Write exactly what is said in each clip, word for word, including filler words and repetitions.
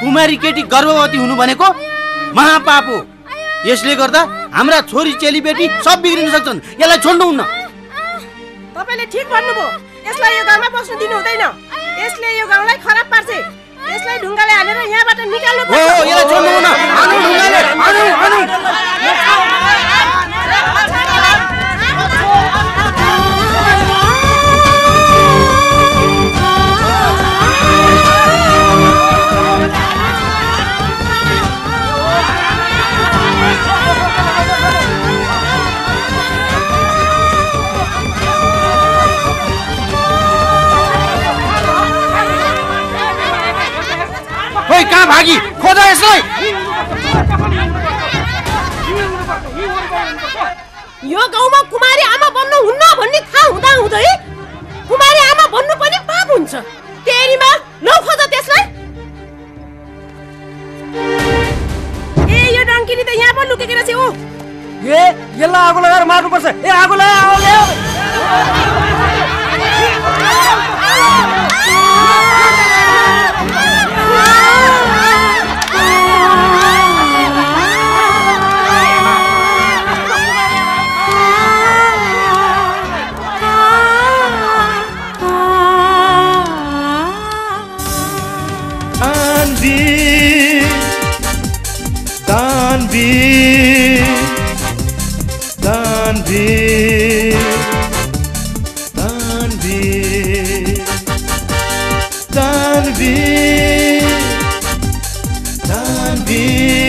कुमारी केटी गर्भवती हुनु भनेको महापाप हो। यसले गर्दा हाम्रा छोरी चेलीबेटी सब बिग्रिन सक्छन्। यसलाई छोड्नुहुन्न। तपाईले ठीक भन्नुभयो। यसलाई यो गाउँमा बस्न दिनु हुँदैन। यसले यो गाउँलाई खराब पार्छ। यसलाई ढुङ्गाले हालेर यहाँबाट निकाल्नु पर्छ। हो, यसलाई छोड्नुहुन्न। हानु ढुङ्गाले, हानु, हानु। कहाँ भागी खोज यसलाई। यो गाउँमा कुमारी आमा बन्नु हुन्न भन्ने थाहा हुँदा हुँदै कुमारी आमा बन्नु पनि पाप हुन्छ। तेरीमा नौ खोज त्यसलाई। ए यो डङ्किनी त यहाँ पनि लुकेको रहेछ। ओ ए यसलाई आगो लगाएर मार्नु पर्छ। ए आगो लगा। Daanveer, Daanveer, Daanveer, Daanveer, Daanveer.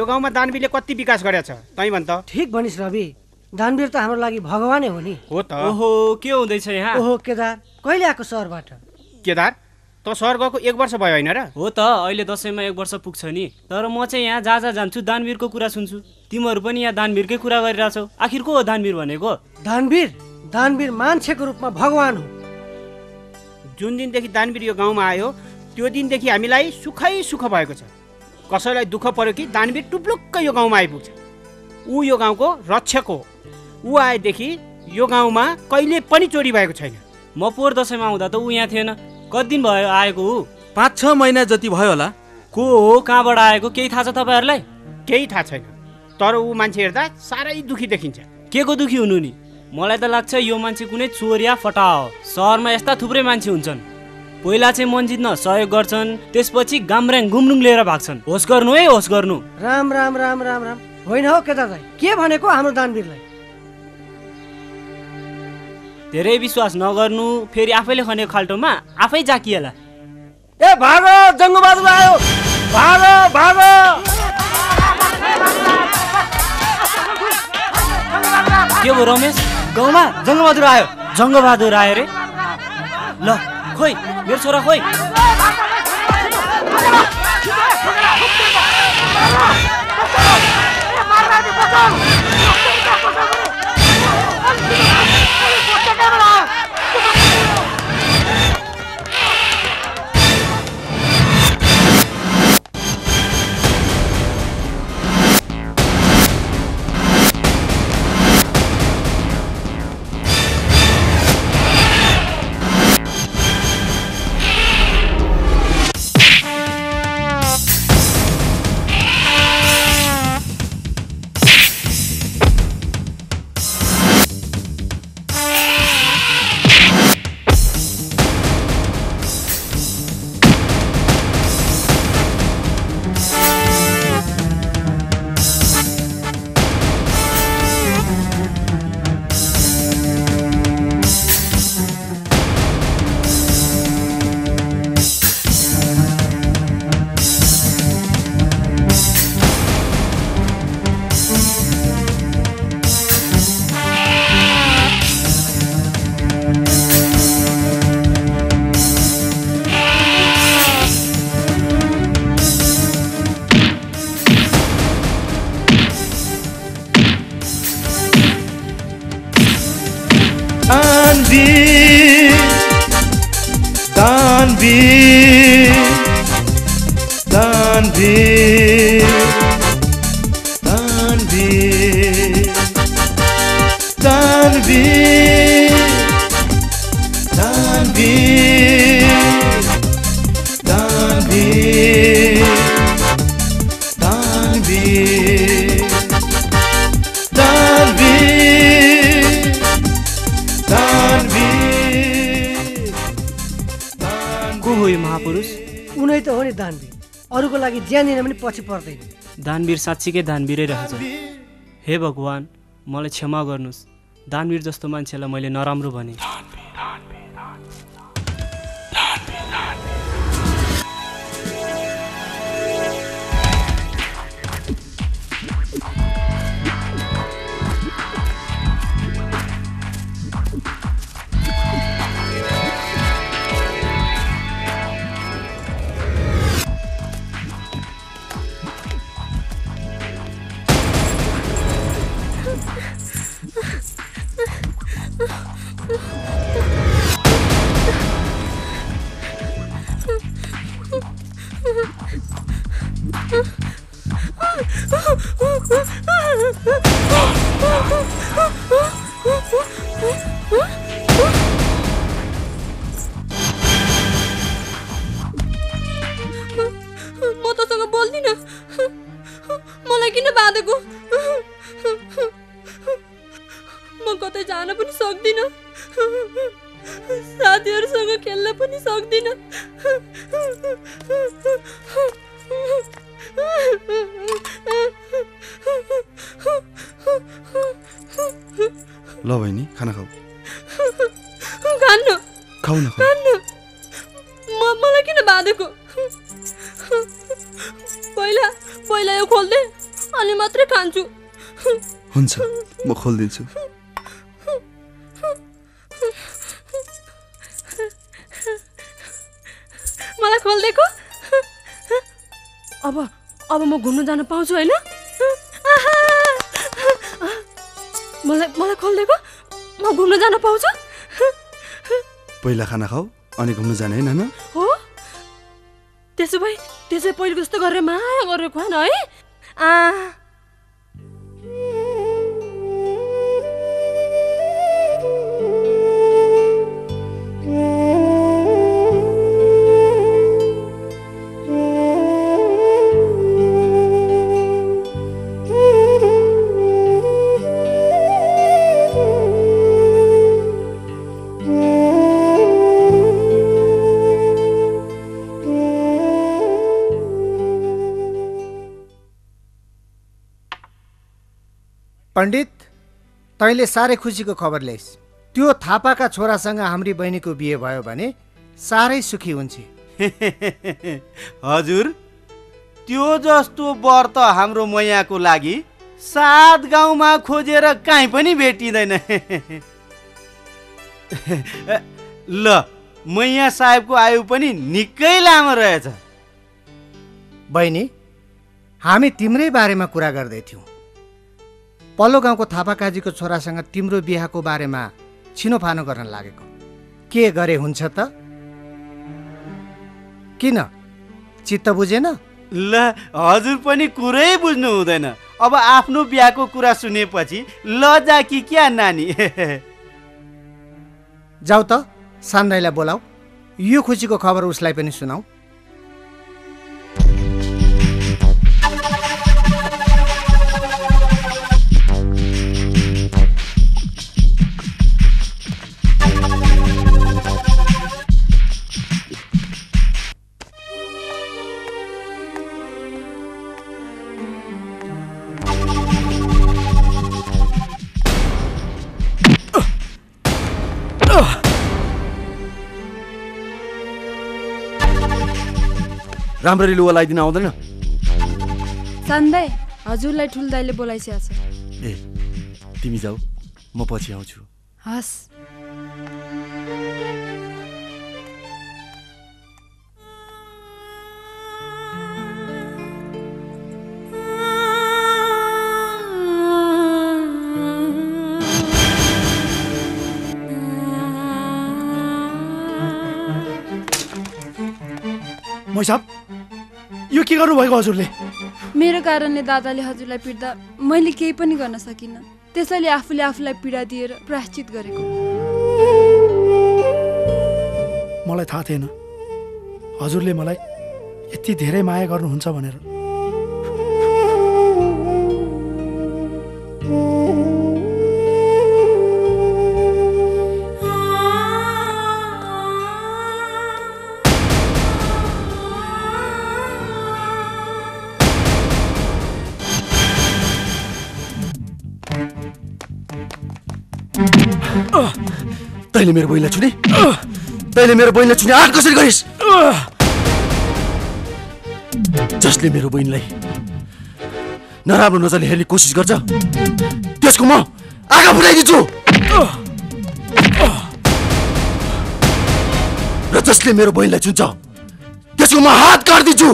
यो गाउँमा दानवीरले कति विकास गरेछ तै भन त। ठीक भनिस् रवि। दानवीर त हाम्रो लागि भगवानै हो नि। हो त। ओहो के हुँदैछ यहाँ? ओहो केदार कहिले आएको सहरबाट? केदार त सहर गएको एक वर्ष भयो हैन र? हो त, अहिले दशैंमा एक वर्ष पुग्छ नि। तर म चाहिँ यहाँ जाजा जान्छु, दानवीरको कुरा सुन्छु। तिमीहरू पनि यहाँ दानवीरकै कुरा गरिराछौ। आखिर को हो दानवीर भनेको? दानवीर दानवीर मान्छेको रूपमा भगवान हो। जुन दिनदेखि दानवीर यो गाउँमा आयो त्यो दिनदेखि हामीलाई सुखै सुख भएको छ। कसैलाई दुःख पर्यो कि दानवीर टुप्लुक्क यो गाउँमा आइपुग्छ। ऊ यो गाउँको रक्षक हो। ऊ आएदेखि यो गाउँमा कहिले पनि चोरी भएको छैन। म पोहोर दशैंमा आउँदा त ऊ यहाँ थिएन। कति दिन भयो आएको ऊ? पाँच छ महिना जति भयो होला। को हो कहाँबाट आएको केही थाहा छ तपाईहरुलाई? केही थाहा छैन, तर ऊ मान्छे हेर्दा सारै दुखी देखिन्छ। के को दुखी हुनु नि? मलाई त लाग्छ यो मान्छे कुनै चोरिया फटा हो। शहरमा यस्ता थुप्रै मान्छे हुन्छन्, पहिला चाहिँ मन जित्न सहयोग गर्छन्, त्यसपछि गाम्रेङ गुम्रुङ लिएर भाग्छन्। होस गर्नु है, होस गर्नु। राम राम राम राम राम। होइन हो केटा दाइ, के भनेको हाम्रो दानवीरलाई? धेरै विश्वास नगर्नु, फेरि आफैले खनेको खाल्टोमा आफै जाकिएला। ए भाग, जङ्गबहादुर आयो, भाग भाग। के भयो रमेश? गाउँमा जङ्गबहादुर आयो। जङ्गबहादुर आयो रे? ल खोइ मेरो छोरा खोइ। पछि पर्दैन दानवीर, साँच्चीकै दानवीरै रहेछ। हे भगवान, मलाई क्षमा गर्नुस्, दानवीर जस्तो मान्छेलाई मैले नराम्रो भने। खोलिदिन्छु। मलाई खोलिदिएको? अब अब म घुम्न जान पाउँछु हैन? मलाई मलाई खोलिदिएको? म घुम्न जान पाउँछु? पहिला खाना खाऊ अनि घुम्न जाने हैन न? हो? त्यसो भए त्यसै पहिलो जस्तो गरेर माया गरेर खान है। आ पण्डित, तैले सारै खुशीको खबर ल्याइस्। त्यो थापाका छोरासँग हाम्रो बहिनीको बिहे भयो भने सारै सुखी हुन्छे। हजुर, त्यो जस्तो वर त हाम्रो मैयाको लागि सात गाउँमा खोजेर कहीँ पनि भेटिँदैन। ल, मैया साहेबको आयु पनि निकै लामो रहेछ। बहिनी, हामी तिम्रै बारेमा कुरा गर्दै थियौँ। पल्लो गाउँको थापा काजीको छोरासँग तिम्रो बिहाको बारेमा छिनोफानो गर्न लागेको। के गरे हुन्छ त? किन चित्त बुझेन? ल, हजुर पनि कुरै बुझ्नु हुँदैन। अब आफ्नो बिहाको कुरा सुनेपछि लजा कि क्या नानी। जाऊ त सान्दैलाई बोलाऊ, यो खुसीको खबर उसलाई पनि सुनाऊ। राम्ररी लुवा लाइदिन आउँदैन? सन्दै हजुरलाई ठुल दाइले बोलाइसकेको छ। ए, तिमी जाऊ, म पछि आउँछु। हस्। मोइ साहब, यो के गर्नु भएको हजुरले? मेरो कारणले दादाले हजुरलाई पिट्दा मैले केही पनि गर्न सकिनँ। त्यसैले आफूले आफूलाई पीडा दिएर प्रायश्चित गरेको। मलाई थाहा थिएन हजुरले मलाई यति धेरै माया गर्नुहुन्छ भनेर। तैले मेरो बहिनीलाई छुने, तैले मेरो बहिनीलाई छुने आँट कसरी गरिस्? जसले मेरो बहिनीलाई नराम्रो नजरले हेर्ने कोसिस गर्छ त्यसको म आँखा फुटाइदिन्छु, र जसले मेरो बहिनीलाई छुन्छ त्यसको म हात काटिदिन्छु।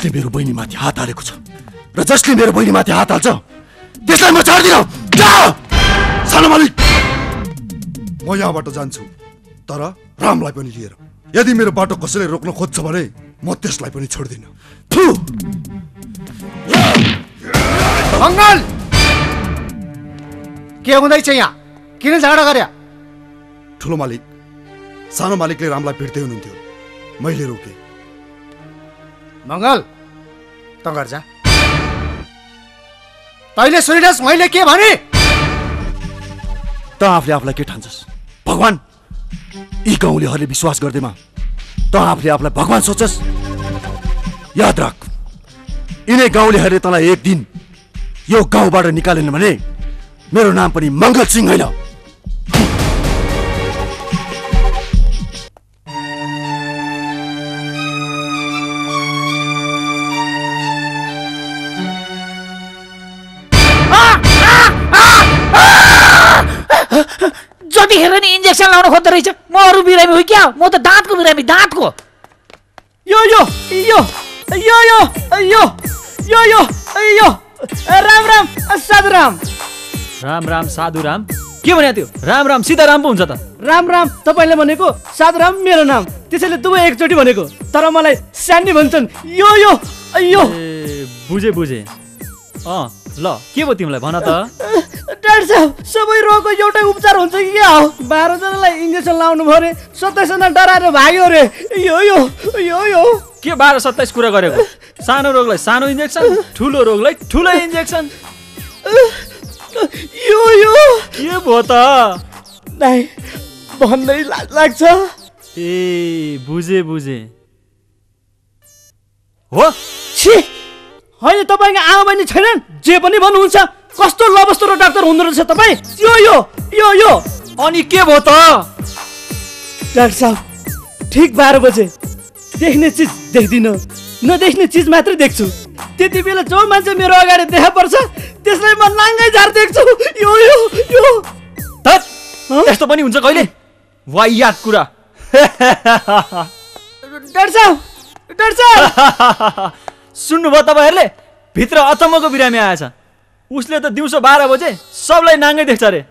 जसले मेरो बहिनीमाथि हात हालेको छ र जसले मेरो बहिनीमाथि हात हाल्छ त्यसलाई म छाड्दिनँ। सानो मालिक, म यहाँबाट जान्छु, तर रामलाई पनि लिएर। यदि मेरो बाटो कसैले रोक्न खोज्छ भने म त्यसलाई पनि छोड्दिनँ। थु मङ्गल, के हुँदैछ यहाँ? किन झगडा गरे? ठुलो मालिक, सानो मालिकले रामलाई पिट्दै हुनुहुन्थ्यो, मैले रोकेँ। मंगल, त घर जा। तैले सुनिस् मैले के भने? त आफूले आफूलाई के ठान्छस्? भगवान? यी गाउँलेहरूले विश्वास गर्दैमा त आफूले आफूलाई भगवान सोच्छस्? याद राख, यिनै गाउँलेहरूले तँलाई एक दिन यो गाउँबाट निकालेन भने मेरो नाम पनि मंगल सिंह होइन। इन्जेक्सन लाउन खोज्दै रहेछ म अरु बिरामी हो क्या म त दाँतको बिरामी दाँतको यो यो यो यो यो यो यो यो यो राम राम साधुराम राम राम साधुराम के भन्या त्यो राम राम सीताराम पो हुन्छ त राम राम तपाईले भनेको साधुराम मेरो नाम त्यसैले दुबै एकचोटी भनेको तर मलाई स्यान्नी भन्छन् यो यो यो बुझे बुझे अ ल के भो तिमीलाई भन त डाक्टर साहब सबै रोगको एउटा उपचार हुन्छ कि क्या हो बाह्र जनालाई इन्जेक्सन लाउनु भयो रे सत्ताइस जना डराएर भाग्यो रे यो यो यो यो के बाह्र सत्ताइस कुरा गरेको सानो रोगलाई सानो इन्जेक्सन ठुलो रोगलाई ठुलो इन्जेक्सन यो यो के भो त नाइ भन्दै लाज लाग्छ ए बुझे बुझे हो छी हैन तपाईको आमा बहिनी छैनन् जे पनि भन्नुहुन्छ कस्तो लबस्तो र डाक्टर हुनु रहेछ तपाई यो यो यो यो अनि के भो त डाक्टर साहब ठीक बाह्र बजे देख्ने चीज देख्दिन नदेख्ने चीज मात्र देख्छु त्यतिबेला जो मान्छे मेरो अगाडि देखा पर्छ त्यसलाई म नाङ्गै झार देख्छु यो यो यो तत त्यस्तो पनि हुन्छ कहिले वाइयात कुरा डाक्टर साहब डाक्टर साहब सुन्नु भयो तपाईहरुले भित्र अचम्मको बिरामी आएछ उसले त दिउँसो बाह्र बजे सबलाई नाङ्गै देख्छ रे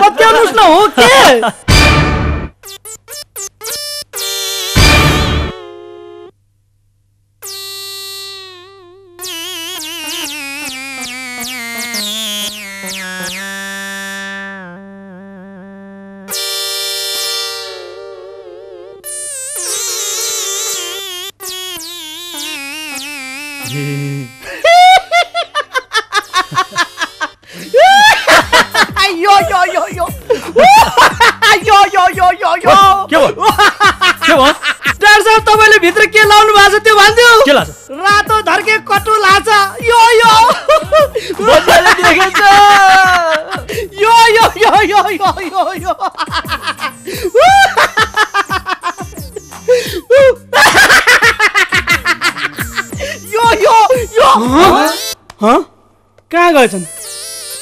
पत्याउनुस् न हो के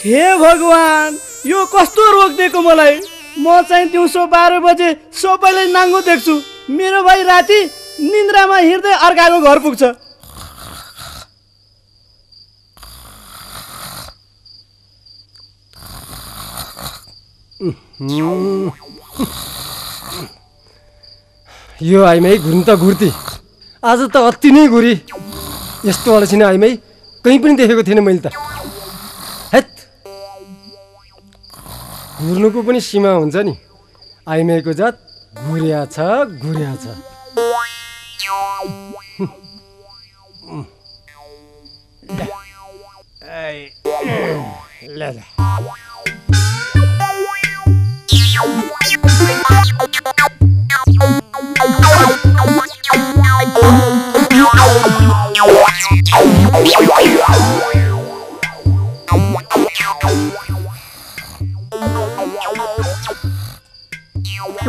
हे भगवान यो कस्तो रोग दिएको मलाई म चाहिँ दिउँसो बाह्र बजे सबैले नाङ्गो देख्छु मेरो भाइ राति निन्द्रामा हिँड्दै अर्काको घर पुग्छ यो आइमै घुर्न त घुर्ती आज त अति नै घुरी यस्तो अल्छिन आइमै कहीँ पनि देखेको थिएन मैले त घुर्नुको पनि सीमा हुन्छ नि आइमाईको जात घुरिया छ घुरिया छ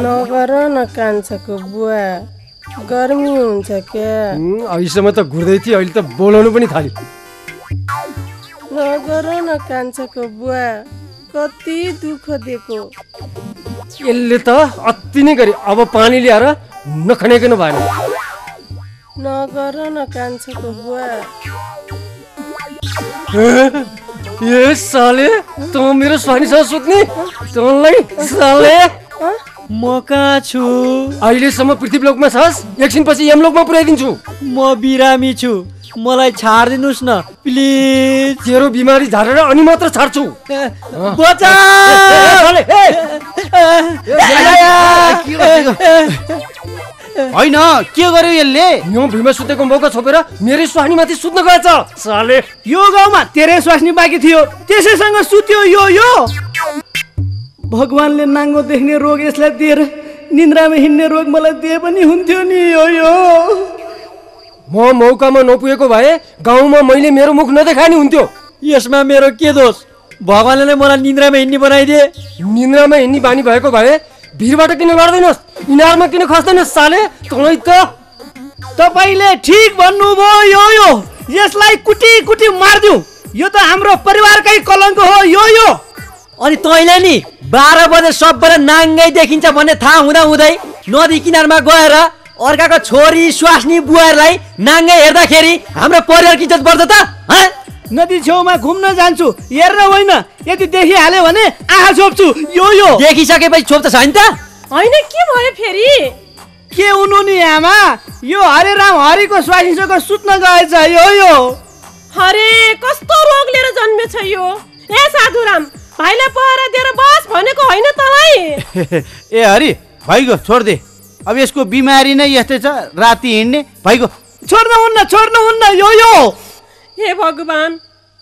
नगर न कान्छको बुवा गर्मी हुन्छ क्या अहिलेसम्म त घुर्दै थियो अहिले त बोलाउनु पनि थाल्यो नगर न कान्छको बुवा कति दुःख दिएको यसले त अति नै गरे अब पानी ल्याएर नखनेको भएन नगर न कान्छको बुवा ए साले त मेरो स्वानीसँग सुत्ने तँलाई साले म कहाँ छु अहिलेसम्म पृथ्वीलोकमा छस् एकछिनपछि यमलोकमा पुर्याइदिन्छु म बिरामी छु मलाई छाडिदिनुस् न प्लिज तेरो बिमारी झारेर अनि मात्र छाड्छु होइन के गर्यो यसले यो भुइँमा सुतेको मौका छोपेर मेरै स्वास्नीमाथि सुत्न गएछ साले यो गाउँमा तेरै स्वास्नी बाँकी थियो त्यसैसँग सुत्यो यो यो भगवानले नाङ्गो देख्ने रोग यसलाई दिएर निन्द्रामा हिँड्ने रोग मलाई दिए पनि हुन्थ्यो नि यो यो म मौकामा नपुगेको भए गाउँमा मैले मेरो मुख नदेखाए नि हुन्थ्यो यसमा मेरो के दोष भगवानले नै मलाई निन्द्रामा हिँड्ने बनाइदिए निन्द्रामा हिँड्ने बानी भएको भए भिरबाट किन लड्दैनस् इनारमा किन खस्दैनस् साले तँलाई त तपाईँले ठिक भन्नुभयो यो यो यसलाई कुटी कुटी मारिदिउँ यो त हाम्रो परिवारकै कलङ्क हो यो यो अनि तैले नि बाह्र बजे सबैले नाङ्गै देखिन्छ भन्ने थाहा हुँदा हुँदै नदी किनारमा गएर अर्काको छोरी स्वास्नी बुवाहरुलाई नाङ्गै हेर्दाखेरि हाम्रो परिवारको इज्जत बढ्छ त ह नदी छेउमा घुम्न जान्छु हेर्न होइन यदि देखि हाले भने आहा छोप्छु यो यो देखिसकेपछि छोप्छ हैन त हैन के भयो फेरि के हुनु नि आमा यो हरे राम हरिको स्वास्नीसँग सुत्न गएछ यो यो हरे कस्तो रोग लिएर जन्मेछ यो ए साधु राम भाइले पहरा दिएर बस भनेको हैन तलाई ए हरि भाइको छोड दे अब यसको बिमारी नै यस्तै छ राति हिड्ने भाइको छोड्नु हुन्न छोड्नु हुन्न यो यो हे भगवान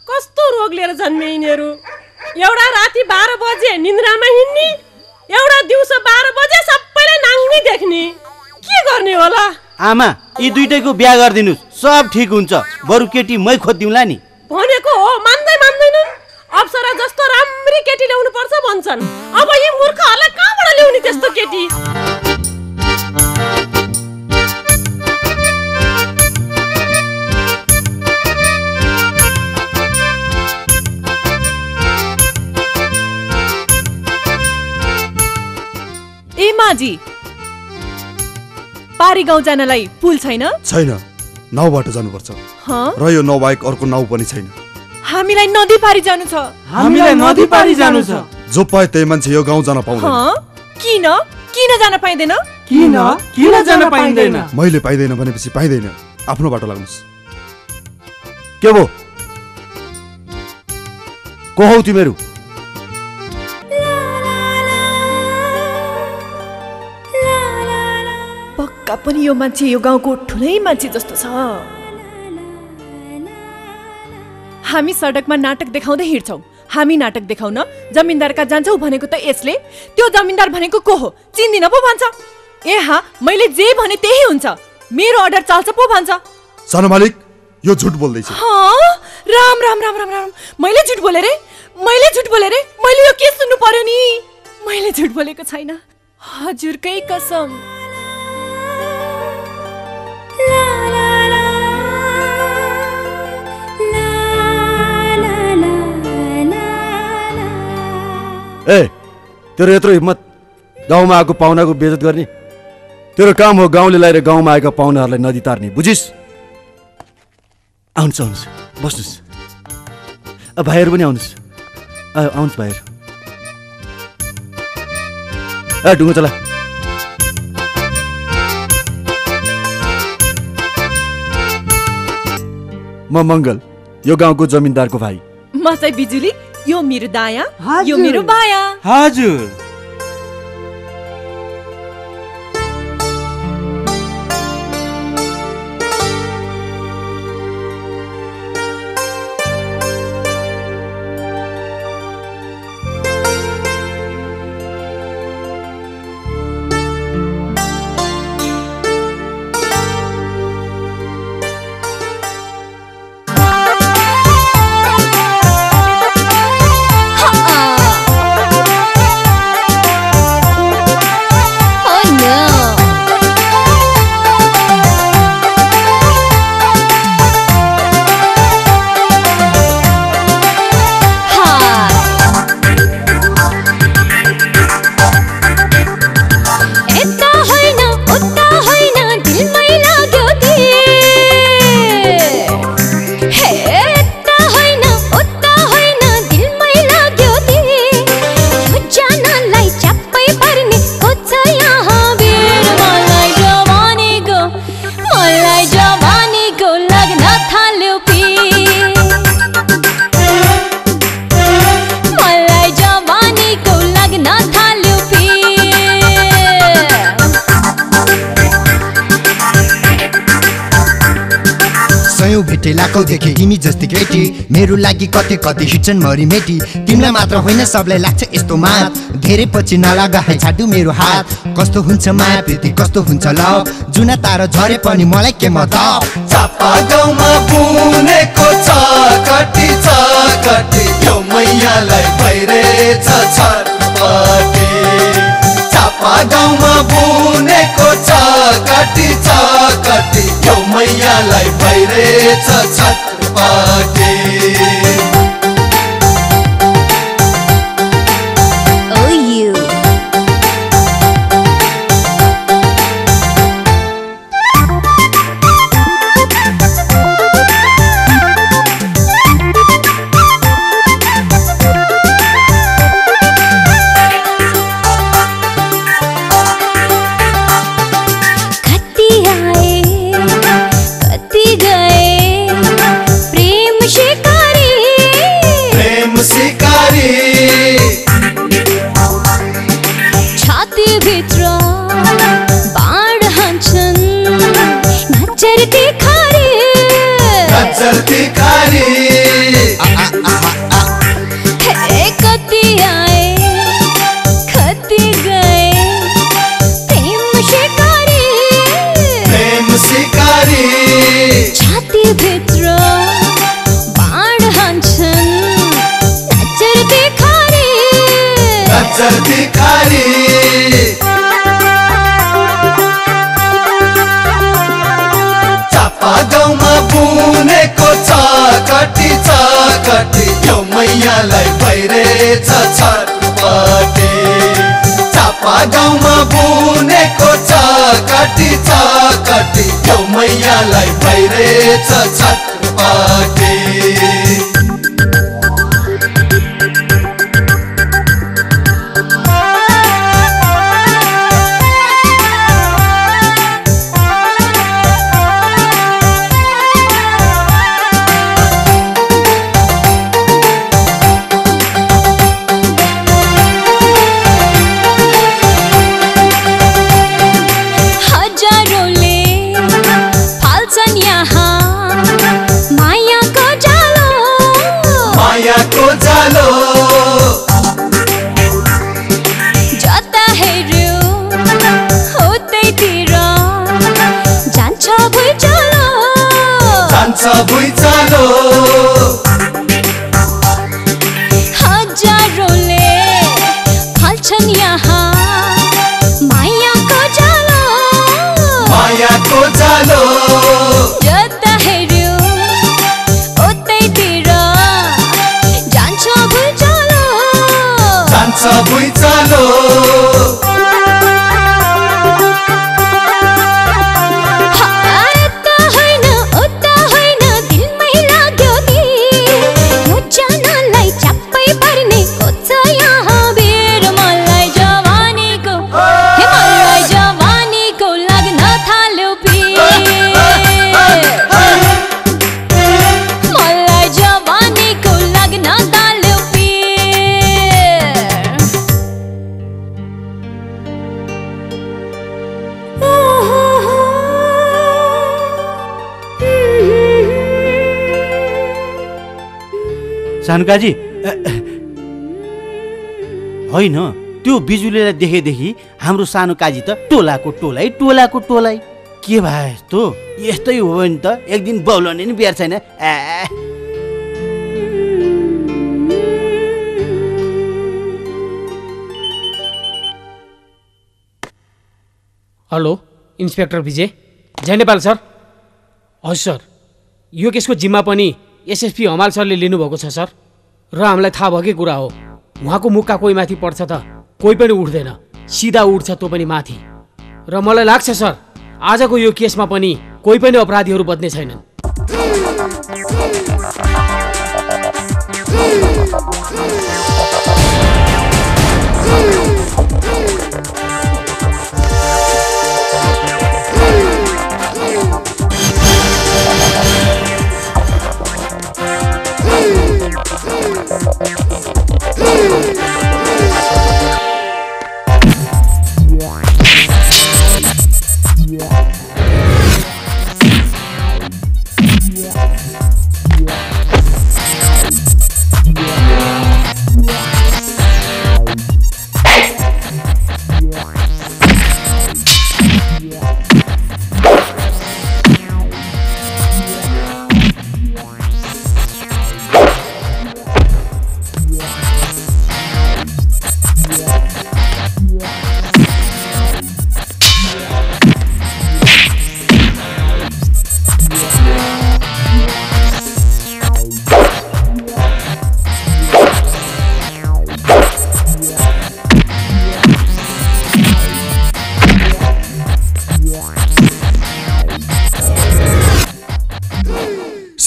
कस्तो रोग लिएर जन्मे यिनीहरु एउटा राति बाह्र बजे निन्द्रामा हिड्ने एउटा दिउँसो बाह्र बजे सबैले नाङ्गी देख्ने के गर्ने होला आमा यी दुईटैको बिहे गर्दिनु सब ठीक हुन्छ बरु केटी मै खोज्दिउँला नि भनेको हो मान्दै मान्दैनन् अप्सरा जस्तो राम्री केटी ल्याउनु पर्छ भन्छन् अब यी मूर्खहरुलाई कहाँबाट ल्याउने त्यस्तो केटी माजी पारी गाउँ जानलाई पुल छैन छैन नाउबाट जानुपर्छ र यो नाउ बाहेक अर्को नाउ पनि छैन हामीलाई नदी पारी जानु छ हामीलाई नदी पारी जानु छ जो पाए त्यही मान्छे यो गाउँ जान पाउँदैन ह किन किन जान पाइदैन किन किन जान पाइदैन मैले पाइदैन भनेपछि पाइदैन आफ्नो बाटो लाग्नुस् के भो को हौ तिमीहरु पनि यो मान्छे यो गाउँको ठुलै मान्छे जस्तो छ हामी सडकमा नाटक देखाउँदै हिँड्छौ हामी नाटक देखाउन जमिनदारका जान्छौ भनेको त यसले त्यो जमिनदार भनेको को हो चिन्दिन पो भन्छ ए हा मैले जे भने त्यही हुन्छ मेरो अर्डर चल्छ पो भन्छ सानो मालिक यो झुट बोल्दै छ राम राम राम राम राम मैले झुट बोले रे मैले झुट बोले रे मैले यो के सुन्नु पर्यो नि मैले झुट बोलेको छैन हजुरकै कसम ए तेरो यत्रो हिम्मत गाउँमा आएको पाहुनाको बेइज्जत गर्ने तेरो काम हो गाउँले ल्याएर गाउँमा आएका पाहुनाहरूलाई नदी तार्ने बुझिस् आउनुहोस् आउनुहोस् बस्नुहोस् अब भाइहरू पनि आउनुहोस् आउनुहोस् भाइहरू ए ढुङ्गो चला म मङ्गल यो गाउँको जमिनदारको भाइ म चाहिँ बिजुली यो मेरो दाया यो मेरो बाया हजुर कति कति हिचन मरी मेटी तिमीलाई मात्र होइन सबलाई लाग्छ यस्तो मात धेरै पछि नलागा है छाडु मेरो हात कस्तो हुन्छ माया प्रीति कस्तो हुन्छ लभ जुन तारा झरे पनि मलाई के मतलब चापा गाउँमा बुनेको चकटी चकटी यो मैयालाई भइरहेछ छटपटी चापा गाउँमा बुनेको चकटी चकटी यो मैयालाई भइरहेछ छटपटी काजी होइन त्यो बिजुलीलाई देखेदेखि हाम्रो सानो काजी त टोलाको टोलै टोलाको टोलै के भए यस्तो यस्तै हो नि त एक दिन बौलने नि बेर छैन। हेलो इन्स्पेक्टर विजय जय नेपाल सर। हजुर सर यो केसको जिम्मा पनि एसएसपी हमाल सरले लिनुभएको छ सर र हामीलाई थाहा भएकै कुरा हो। उहाँको मुक्का कोही माथि पर्छ त कोही पनि उठ्दैन सिधा उठ्छ त्यो पनि माथि। र मलाई लाग्छ सर आजको यो केसमा पनि कोही पनि अपराधीहरू बच्ने छैनन्।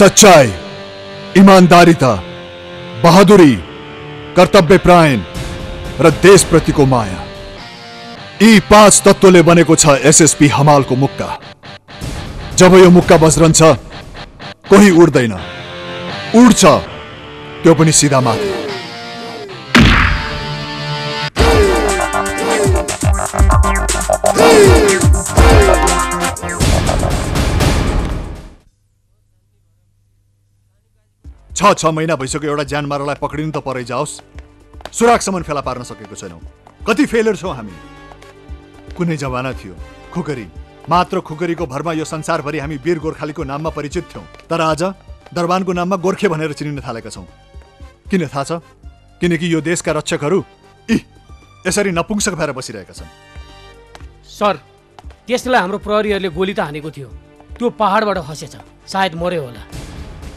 सच्चाई, ईमानदारिता, बहादुरी, कर्तव्य परायण र देशप्रतिको माया यी पांच तत्वले बनेको छ एसएसपी हमाल को मुक्का। जब यो मुक्का बज्रन्छ कोही उड्दैन उड्छ त्यो पनि सीधा माथि। छ छ महिना भइसक्यो एउटा जानमारालाई पक्रिन त परै जाओस्, सुरागसम्म फेला पार्न सकेको छैनौँ। कति फेलर छौँ हामी। कुनै जमाना थियो खुकुरी, मात्र खुकुरीको भरमा यो संसारभरि हामी वीर गोर्खालीको नाममा परिचित थियौँ, तर आज दरबानको नाममा गोर्खे भनेर चिनिन थालेका छौँ। किन थाहा छ? किनकि यो देशका रक्षकहरू यी यसरी नपुंसक भएर बसिरहेका छन्। सर, त्यसलाई हाम्रो प्रहरीहरूले गोली त हानेको थियो, त्यो पहाडबाट खसेछ, सायद मर्यो होला।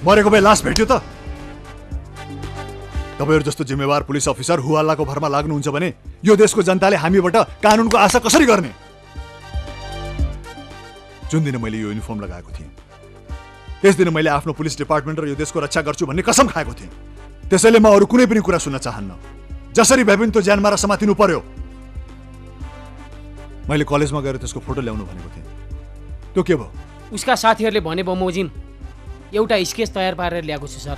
मरेको भए लास भेट्यो त? तपाईहरु जस्तो जिम्मेवार पुलिस अफिसर हुवाल्लाको भरमा लाग्नुहुन्छ भने यो देशको जनताले हामीबाट कानुनको आशा कसरी गर्ने? जुन दिन मैले यो युनिफर्म लगाएको थिएँ त्यस दिन मैले आफ्नो पुलिस डिपार्टमेन्ट र यो देशको रक्षा गर्छु भन्ने कसम खाएको थिएँ। त्यसैले म अरू कुनै पनि कुरा सुन्न चाहन्न। जसरी भए पनि त्यो जानमारा समातिनु पर्यो। मैले कलेजमा गएर त्यसको फोटो ल्याउनु भनेको थिएँ, त्यो के भयो? उसका साथीहरूले भने बमोजिम एउटा स्केच तयार पारेर ल्याएको छु सर।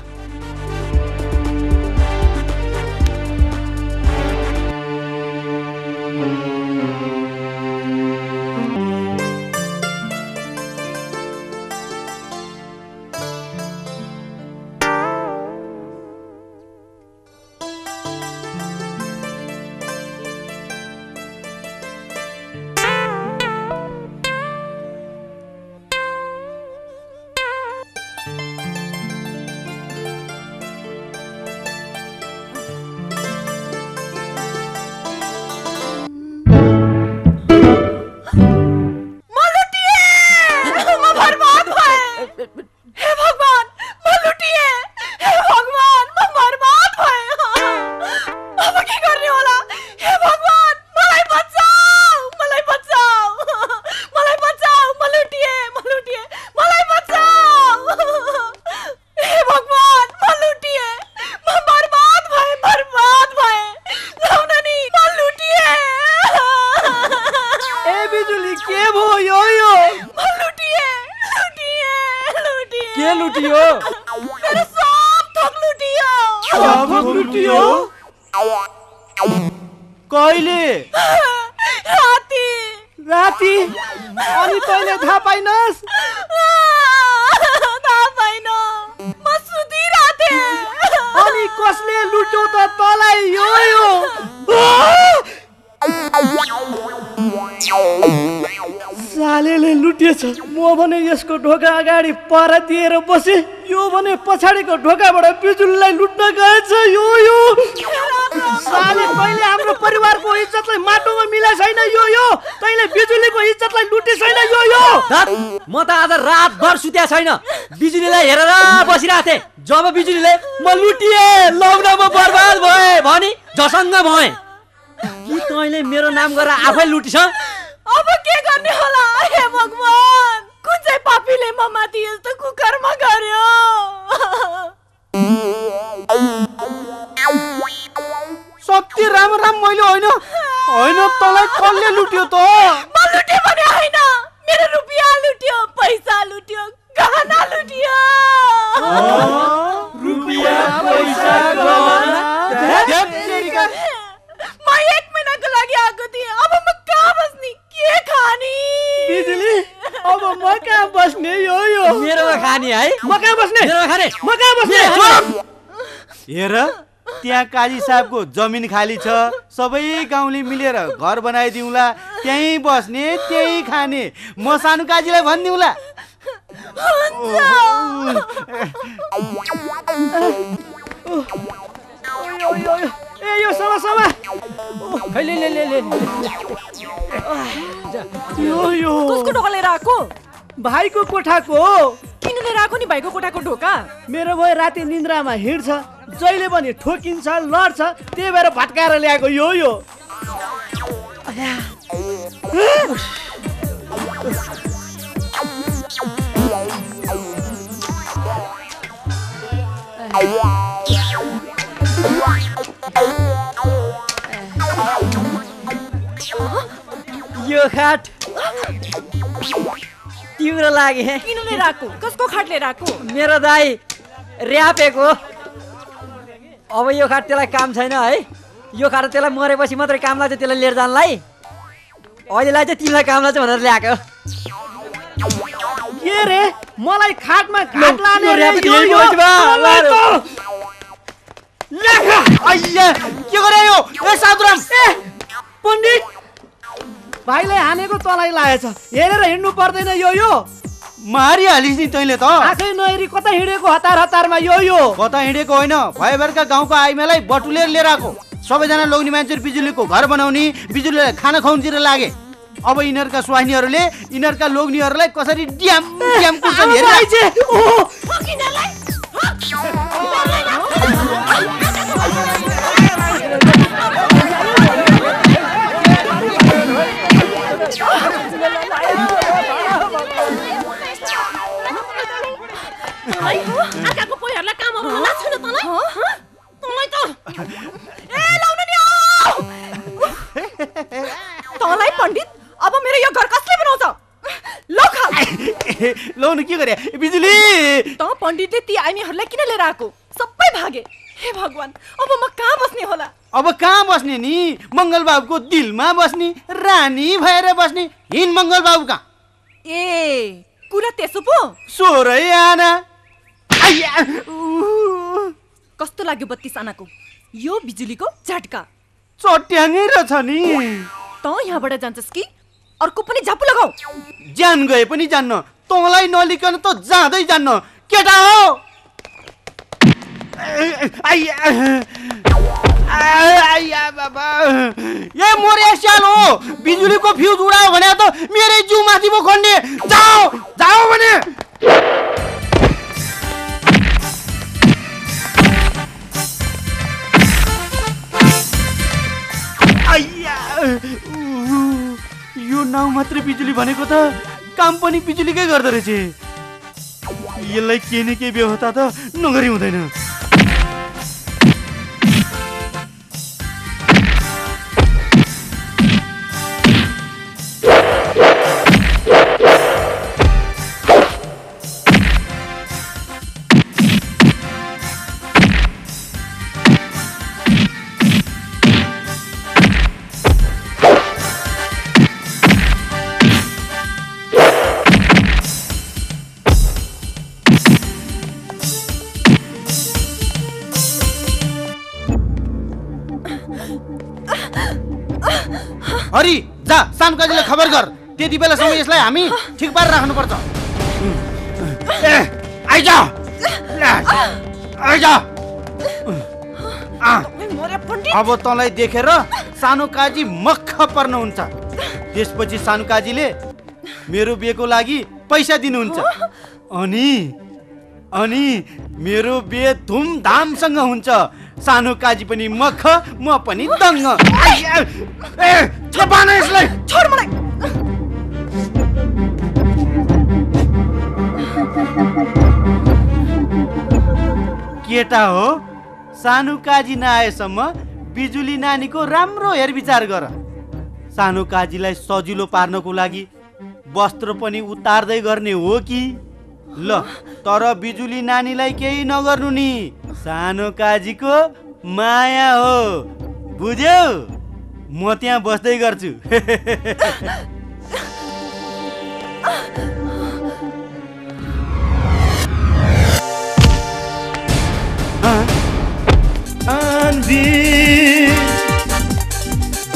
पारा दिएर बसे, यो भने पछाडिको ढोकाबाट बिजुलीलाई लुट्न गएछ। यो यो साले मैले हाम्रो परिवारको इज्जतलाई माटोमा मिलाइ छैन। यो यो तैले बिजुलीको इज्जतलाई लुटे छैन। यो यो म त आज रातभर सुत्या छैन, बिजुलीलाई हेरेर बसिरहेको थिएँ। जब बिजुलीले म लुटिए, लौडामा बर्बाद भए भनी झसङ्ग भए। कि तैले मेरो नाम गरेर आफै लुटिस? अब के गर्ने होला? हे भगवान, कुन चाहिँ पापीले म माथि यस्तो कुकर्म गर्यो? सत्य राम राम, मैले होइन होइन तँलाई कसले लुट्यो त? म लुटे भने होइन, मेरो रुपियाँ लुट्यो, पैसा लुट्यो, गहना लुट्यो। रुपियाँ पैसा गहना म एक महिनाको लागि आएको थिएँ। अब म कहाँ बस्ने, के खाने? बिजुली, अब म कहाँ बस्ने? यो यो मेरोमा खाने है, म कहाँ बस्ने? मेरोमा खाने, म कहाँ बस्ने? हेर, त्यहाँ काजी साहबको जमिन खाली छ, सबै गाउँले मिलेर घर बनाइदिउँला, त्यहीँ बस्ने त्यहीँ खाने। म सानो काजीलाई भनिदिउँला। ए यो समा समा खैले ले ले ले यो यो कसको ढोका लिएर आएको? भाइको कोठाको। किन लिएर आएको नि भाइको कोठाको ढोका? मेरो भाइ राति निन्द्रामा हिँड्छ, जहिले पनि ठोकिन्छ, लड्छ, त्यही भएर भटकाएर ल्याएको। यो यो यो खाट तिम्रो लागि। किन लिएर आएको? कसको खाट लिएर आएको? मेरो दाई ऱ्यापेको। अब यो खाट त्यसलाई काम छैन है, यो खाट त्यसलाई मरेपछि मात्रै काम लाग्छ। त्यसलाई लिएर जानलाई अहिलेलाई चाहिँ तिमीलाई काम लाग्छ भनेर ल्याएको। के रे मलाई खाटमा घाट लाने रे यो यो लेखा अय्या के गरे यो ए साधुराम ए पण्डित भाइले हानेको तलाई लाएछ हेरेर हिड्नु पर्दैन यो यो मारि हालिस् नि तैले त आसै नहेरी कता हिडेको हतार हतारमा यो यो कता हिडेको हैन भयभरका गाउँको आइमेलाई बटुलेर लिएर आको सबैजना लोग्ने मान्छे बिजुलीको घर बनाउने बिजुलीले खाना खुवाउनतिर लागे अब इनरका स्वाहिनीहरुले इनरका लोग्नेहरुलाई कसरी ड्याम ड्याम कुर्छन् हेरिरहेछ ओ किनलाई आइगो आकाको पोइहरुलाई कामहरु लाग्छ न तलाई ह तलाई त ए लाउनु नि औ तलाई पण्डित अब मेरो यो घर कसले बनाउँछ ल खा लाउनु के गरे बिजुली त पण्डितले ती आइमीहरुलाई किन लिएर आको सबै भागे हे भगवान अब म कहाँ बस्ने होला अब कहाँ बस्ने नि मंगल बाबुको दिलमा बस्ने रानी भएर बस्ने हिन मंगल बाबु का ए कुरा त्यसो पो सोरै आना कस्तो लाग्यो बत्तीस आनाको यो बिजुलीको झट्का चट्याङेर छ नि त यहाँबाट जान्छस् कि अर्को पनि झापु लगाऊ जान गए पनि जान्न तँलाई नलिकन त जाँदै जान्न केटा हो आइया बाबा ए मोरे साल हो बिजुलीको फ्यूज उडायो भने त मेरै जिउ माथि पो खण्डे जाऊ जाऊ भने यो नाउ मात्र बिजुली भनेको त काम पनि बिजुलीकै गर्दै रहेछ यसलाई के न के व्यवस्था त नगरी हुँदैन काजीले खबर गर त्यति बेला सम्म यसलाई हामी ठीक पारेर राख्नु पर्छ ए आइज आइज आ मोरे पण्डित अब तँलाई देखेर सानो काजी मक्ख पर्न हुन्छ त्यसपछि सानो काजीले मेरो बिहेको लागि पैसा दिनुहुन्छ अनि अनि मेरो बिहे धुमधामसँग हुन्छ सानो काजी पनि मख म पनि दंग ए छपाना यसलाई छोड मलाई केटा हो सानो काजी नआएसम्म बिजुली नानीको राम्रो हेरविचार गर सानो काजीलाई सजिलो पार्नको लागि वस्त्र पनि उतार्दै गर्ने हो कि ल तर बिजुली नानीलाई केही नगर्नु नि सानो काजीको माया हो बुझ्यौ म त्यहाँ बस्दै गर्छु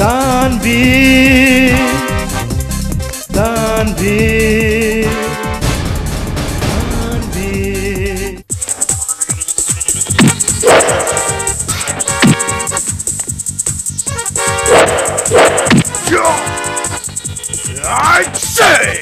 दानवीर दानवीर दानवीर I'd say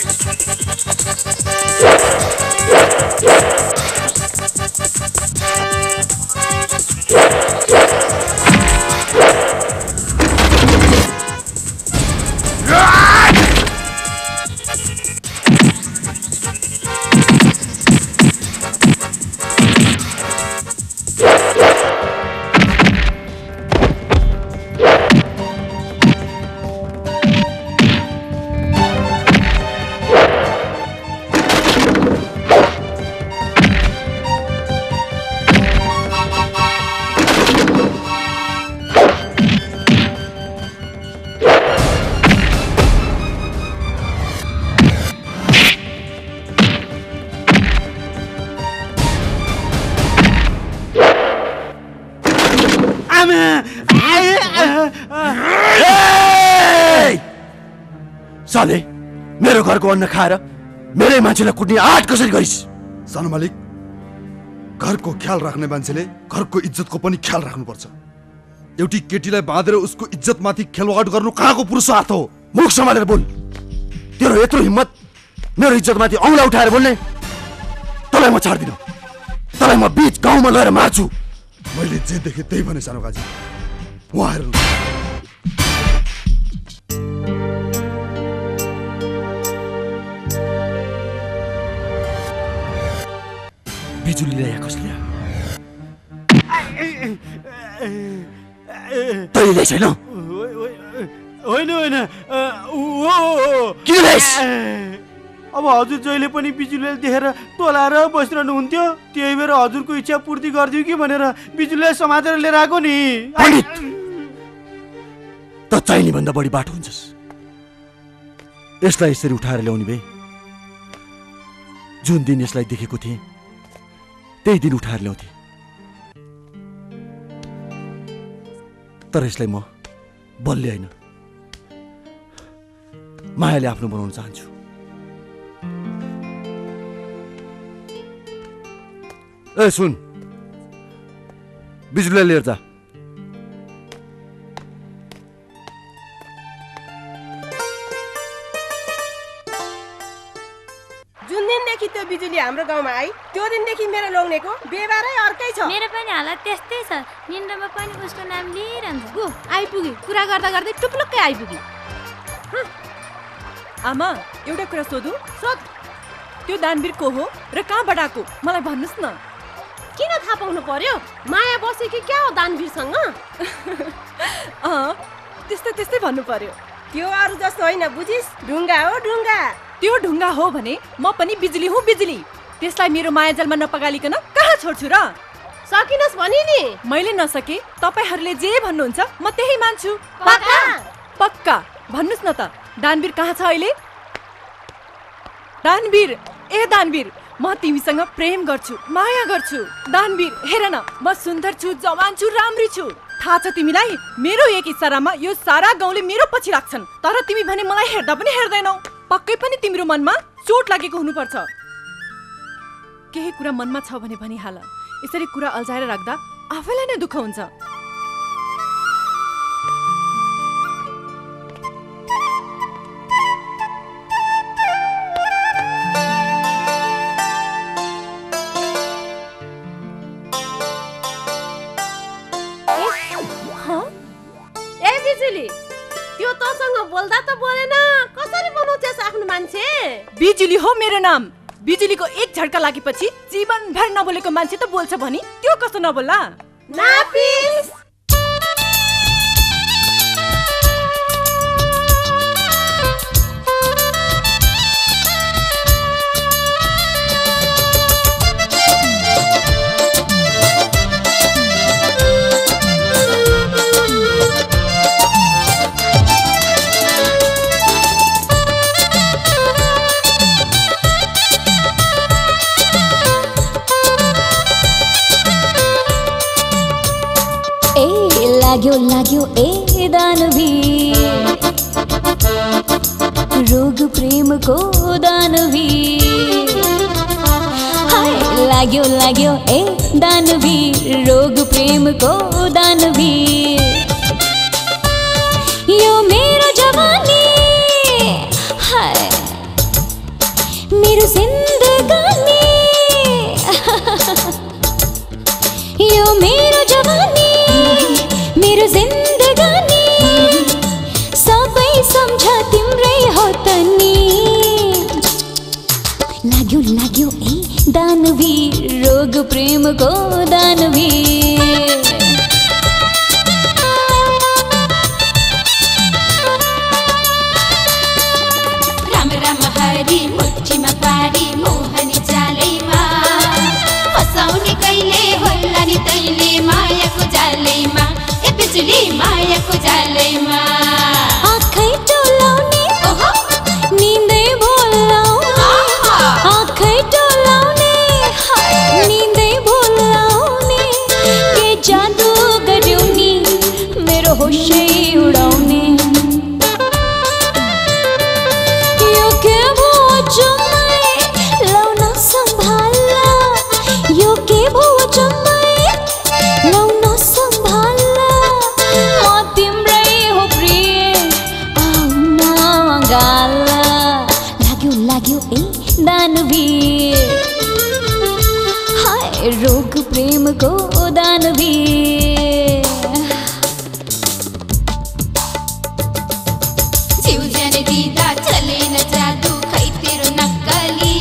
साले मेरो घरको अन्न खाएर मेरै मान्छेलाई कुट्ने आँट कसरी गरिस? सानो मालिक, घरको ख्याल राख्ने मान्छेले घरको इज्जतको पनि ख्याल राख्नुपर्छ। एउटी केटीलाई बाँधेर उसको इज्जतमाथि खेलवाड गर्नु कहाँको पुरुषार्थ हो? मुख सम्हालेर बोल। तेरो यत्रो हिम्मत मेरो इज्जतमाथि औँला उठाएर बोल्ने? तँलाई म छाड्दिन, तँलाई म बीच गाउँमा लगेर मार्छु। मैले जे देखेँ त्यही भने सानो काजी। उहाँहरु बिजुलीले यहाँ कसले तैले छैन? होइन होइन किन? अब हजुर जहिले पनि बिजुलीले देखेर तोलाएर बसिरहनु हुन्थ्यो, त्यही भएर हजुरको इच्छा पूर्ति गरिदियो कि भनेर बिजुलीलाई समातेर लिएर आएको नि। त चाहिने भन्दा बढी बाटो हुन्छस्। यसलाई यसरी उठाएर ल्याउने भए जुन दिन यसलाई देखेको थिएँ त्यही दिन उठाएर ल्याउँथे, तर यसलाई म बलले होइन मायाले आफ्नो बनाउन चाहन्छु। ए सुन, बिजुलीलाई लिएर जा। हाम्रो गाउँमा आई त्यो दिनदेखि मेरो लोग्नेको बेबारै अर्कै छ। मेरो पनि हालत त्यस्तै छ, निन्द्रामा पनि उसको नाम लिइरहन्छ। गु आइपुगी, कुरा गर्दा गर्दै टुप्लुक्कै आइपुगी। आमा एउटा कुरा सोधु? सोध। त्यो दानवीर को हो र कहाँबाट आएको मलाई भन्नुस् न। किन थाहा पाउनु पर्यो? माया बसेकी क्या हो दानवीरसँग? अँ त्यस्तै त्यस्तै भन्नु पर्यो। त्यो अरू जस्तो होइन बुझिस्, ढुङ्गा हो ढुङ्गा। त्यो ढुङ्गा हो भने म पनि बिजुली हुँ बिजुली। त्यसलाई मेरो मायाजलमा नपगालिकन कहाँ छोड्छु र? सकिनस् भने नि। मैले नसके तपाईँहरूले जे भन्नुहुन्छ म त्यही मान्छु। पक्का पक्का भन्नुस् न त, दानवीर कहाँ छ अहिले? दानवीर, ए दानवीर, म तिमीसँग प्रेम गर्छु, माया गर्छु। दानवीर हेर न, म सुन्दर छु, जवान छु, राम्री छु। थाहा छ तिमीलाई मेरो एक इशारामा यो सारा गाउँले मेरो पछि लाग्छन्, तर तिमी भने मलाई हेर्दा पनि हेर्दैनौ। पक्कै पनि तिम्रो मनमा चोट लागेको हुनुपर्छ। केही कुरा मनमा छ भने भनिहाल, यसरी कुरा अल्झाएर राख्दा आफैलाई नै दुःख हुन्छ। बिजुली हो मेरो नाम। बिजुलीको एक झड्का लागेपछि जीवन भर नबोलेको मान्छे त बोल्छ भनी, त्यो कस्तो नबोल्ला? नाफिस लाग्यो लाग्यो ए दानवीर, रोग प्रेम को दानवीर। हाय लाग्यो लाग्यो ए दानवीर, रोग प्रेम को दानवीर। यो मेरो जवानी हाय, मेरो जिन्दगानी यो मेरो जवानी मेरो जिन्दगानी। सबै सम्झ तिम्रै हो त नि। लाग्यो लाग्यो ए दानवीर, रोग प्रेम को दानवीर। राम राम हरि मुठीमा पारी मोहनी चालैमा फसाउने कहिले होला नि तैले मायाको जालैमा। बिजुली मायाको जालैमा आँखै टोलाउने निन्दै बोलाउने, आँखै टोलाउने निन्दै बोलाउने। रोक प्रेम को दानवीर, जीव जन दीदा चले न जादू खाई तेरो नक्कली,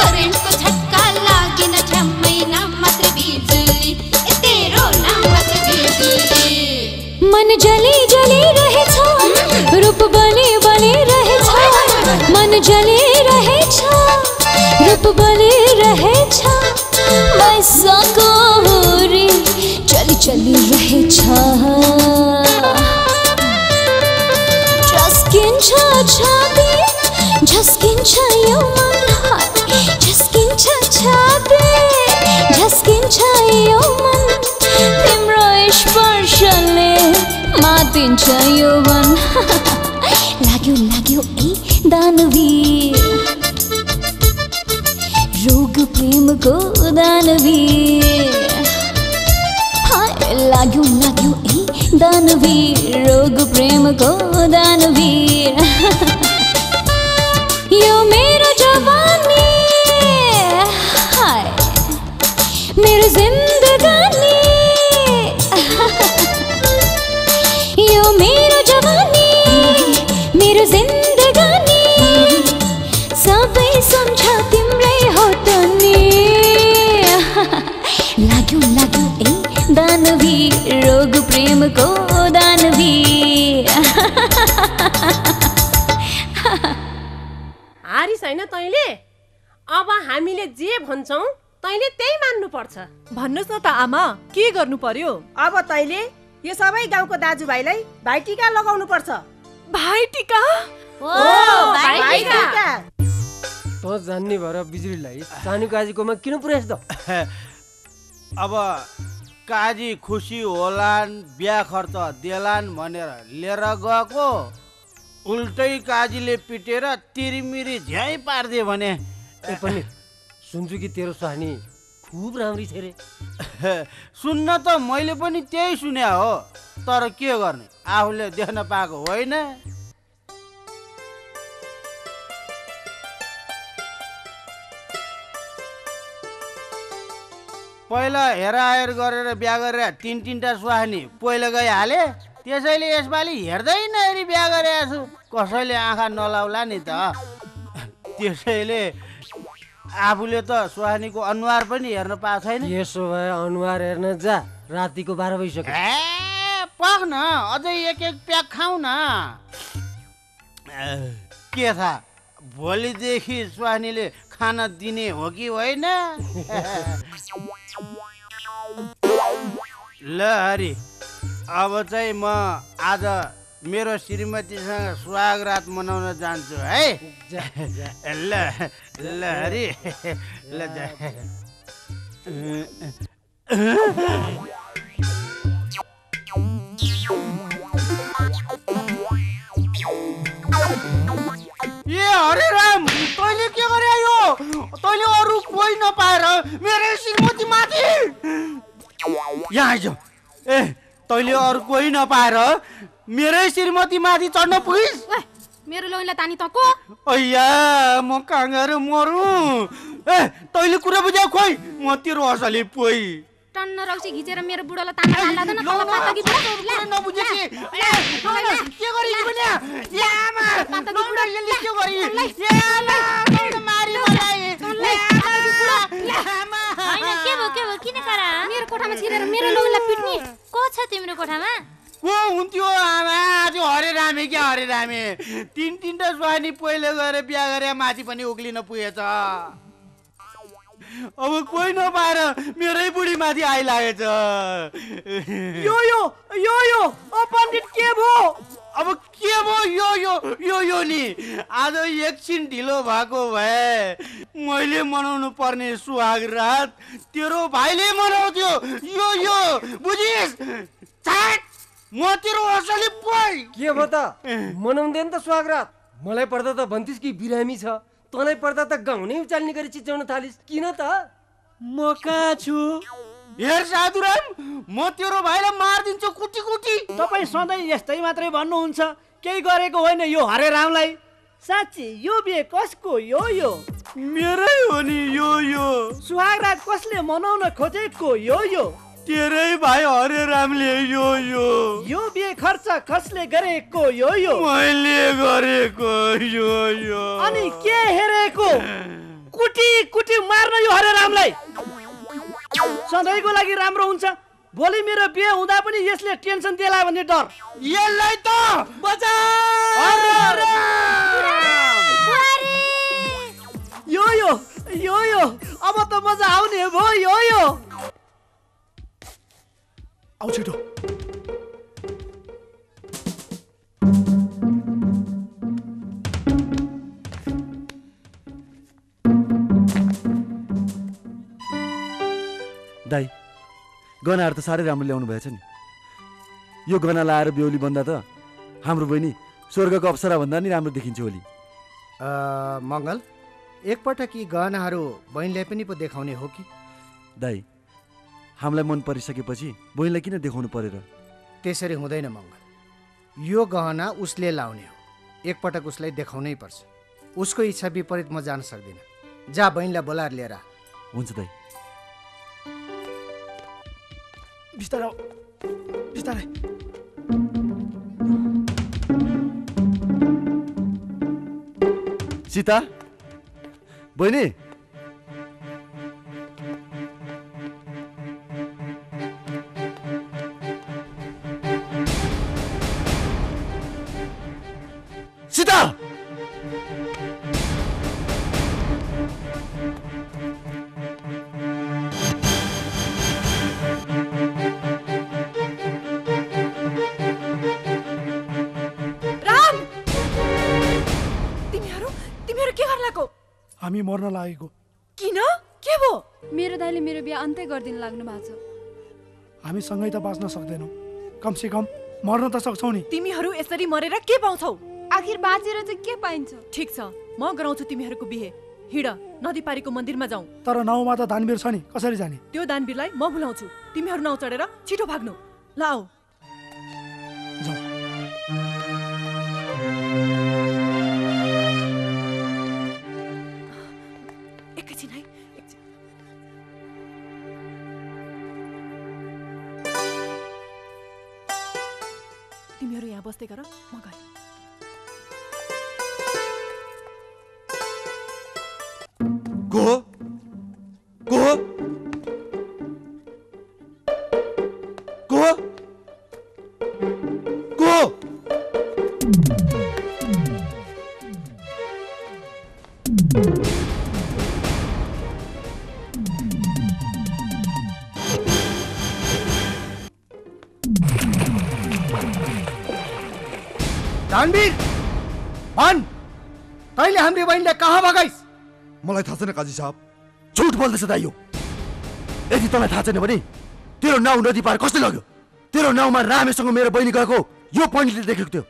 करंट को झटका लागे न झम्मे न मत बिजुली, तेरो नाम मत बिजुली। मन जले जले रहे छो, रूप बने बने रहे छो, मन जले रहे छो, रूप बने रहे छो, मैसा को होरी चली चली रहे छा, झस्किन छा छा दे, झस्किन छा यो मन हाथ, झस्किन छा छा दे, झस्किन छा यो मन, तिम्रो स्पर्शले मातिन्छ यो मन, लाग्यो लाग्यो ए दानवीर, रोग प्रेम को दानवीर, हाय लाग्यो लाग्यो ए दानवीर, रोग प्रेम को दानवीर, यो मेरो जवानी, हाय मेरो जिंदगानी, यो मेरो जवानी, मेरो जिंदगानी, सबै समझा तिम्रै हो तनी, लाग्यो लाग्यो ए दानवीर, रोग प्रेम को दानवीर। हारी छैन तैले, अब हामीले जे भन्छौ तैले त्यही मान्नु पर्छ। भन्नुस् न त आमा, के गर्नु पर्यो? अब तैले यो सबै गाउँको दाजुभाइलाई भाइटिका लगाउनु पर्छ। भाइटिका? हो भाइटिका। तो जान्ने भएर बिजुलीलाई सानु काजीकोमा किन पुर्याएछ त? अब काजी खुसी होलान्, बिहा खर्च देलान् भनेर लिएर गएको, उल्टै काजीले पिटेर तिरमिरी झ्याइ पार्दे भने। ए पनि सुन्छु कि तेरो सुहानी खुब राम्री छ रे। सुन्न त मैले पनि त्यही सुने हो, तर के गर्ने, आफूले देख्न पाएको होइन। पहिला हेराहेर गरेर बिहा गरेर तीन तीनटा सुहानी पहिला गई हाले, त्यसैले यसपालि हेर्दै नहेरी बिहा गरेको छु, कसैले आँखा नलाउला नि त। त्यसैले आफूले त सुहानीको अनुहार पनि हेर्न पाएको छैन। यसो भए अनुहार हेर्न जा, रातिको बाह्र बजिसक्यो। ए पक न, अझै एक एक प्याक खाऊ न। के थाहा भोलिदेखि सुहानीले खाना दिने हो कि होइन। ल हरि, अब चाहिँ म आज मेरो श्रीमतीसँग स्वागत मनाउन जान्छु है। ल ल हरि, ल जा। ए हरे राम, तैले के गरे? यो तैले अरु कोही नपाएर मेरो श्रीमती माथि यहाँ आइज। ए तैले अरु कोही नपाएर मेरो श्रीमती माथि चढ्न पुगिस्? मेरो लोइला तानी त को? अय्या म काङ्गारो मरु। ए तैले कुरा बुझ्यौ खोइ, म तेरो असली पोइ। टन्न रक्सी घिचेर मेरो बुढोलाई ताना हाल्दा न तल पाता कि बुढो नबुझे के के गरि बुढिया या आमा पाता कि बुढो ले के गरि या ला मारि मलाई ले बुढो ले आमा हैन। के भो के भो किन करा? मेरो कोठामा छिरेर मेरो लोगला पिट्नी को छ तिम्रो कोठामा? को हुन्थ्यो आमा? त्यो हरे रामे के हरे रामे तीन तीनटा स्वानी पहिले गएर बिहा गरे, माथि पनि उक्लिन पुगेछ। अब कोही नपाएर मेरै बुढी माथि आइलागेछ। यो यो यो यो ओ पण्डित के भो? अब के भो यो यो यो यो नि? आज एकछिन ढिलो भएको भए मैले मनाउनु पर्ने सुहाग रात तेरो भाइले मनाउँथ्यो। यो यो बुझिस? म तेरो असली बुढी। के भो त? मनाउँदैन त सुहाग रात? मलाई पर्दा त भन्थिस् कि बिरामी छ, तँलाई पर्दा त गाउने उचाल्ने गरी चिच्याउन थालिस् किन त? म कहाँ छु? हेर साधुराम, म तेरो भाइलाई मारिदिन्छु कुटी कुटी। तपाईँ सधैँ यस्तै मात्रै भन्नुहुन्छ, केही गरेको होइन यो हरे रामलाई। साँच्ची यो बिहे कसको? यो यो मेरै हो नि यो यो सुहागराज कसले मनाउन खोजेको यो यो तेरै भाइ हरे रामले यो यो यो बे खर्च कसले गरेको यो यो मैले गरेको यो यो अनि के हेरेको कुटी कुटी मार्न यो हरे रामलाई सधैँको लागि राम्रो हुन्छ बोली मेरो बिहे हुँदा पनि यसले टेन्सन दिएला भन्ने डर यसलाई त बचाऊ हरे हरे यो यो यो यो अब त मजा आउने भो यो यो आउ छिटो दाइ गहनाहरु त सारै राम्रो ल्याउनु भएछ नि यो गहना लाएर बेहुली बन्दा त हाम्रो बहिनी स्वर्गको अप्सरा भन्दा नि राम्रो देखिन्छ होली अ मंगल एकपटक यी गहनाहरु बहिनीलाई पनि पो देखाउने हो कि दाइ हामीलाई मन परिसकेपछि बहिनीलाई किन देखाउनु परेर त्यसरी हुँदैन मंगल यो गहना उसले लाउने हो एकपटक उसलाई देखाउनै पर्छ उसको इच्छा विपरीत म जान सक्दिन जा बहिनीलाई बोलाएर लिएर हुन्छ दाइ बिस्तारै बिस्तारै सीता बहिनी सीता हामी मर्न लागेको किन के भो मेरो दाइले मेरो बिहे अन्तै गर्दिन लाग्नु भएको छ हामी सँगै त बाँच्न सक्दैनौ कम से कम मर्न त सक्छौ नि तिमीहरू यसरी मरेर के पाउँछौ आखिर बाँचेर चाहिँ के पाइन्छ ठीक छ म गराउँछु तिमीहरूको बिहे हिड नदी पारीको मन्दिरमा जाऊ तर नाउँमा त दानवीर छ नि कसरी जाने त्यो दानवीरलाई म भुलाउँछु तिमीहरू नाउ चढेर छिटो भाग्नु ल आऊ बस्दै गर म गए को को को को दानवीर भन तैले हाम्रो बहिनीलाई कहाँ भगाइस मलाई थाहा छैन काजी साहब झुट बोल्दैछ दाइयो यदि तँलाई थाहा छैन भने तेरो नाउँ नदी पार कसले लग्यो तेरो नाउँमा रामेसँग मेरो बहिनी गएको यो पण्डितले देखेको थियो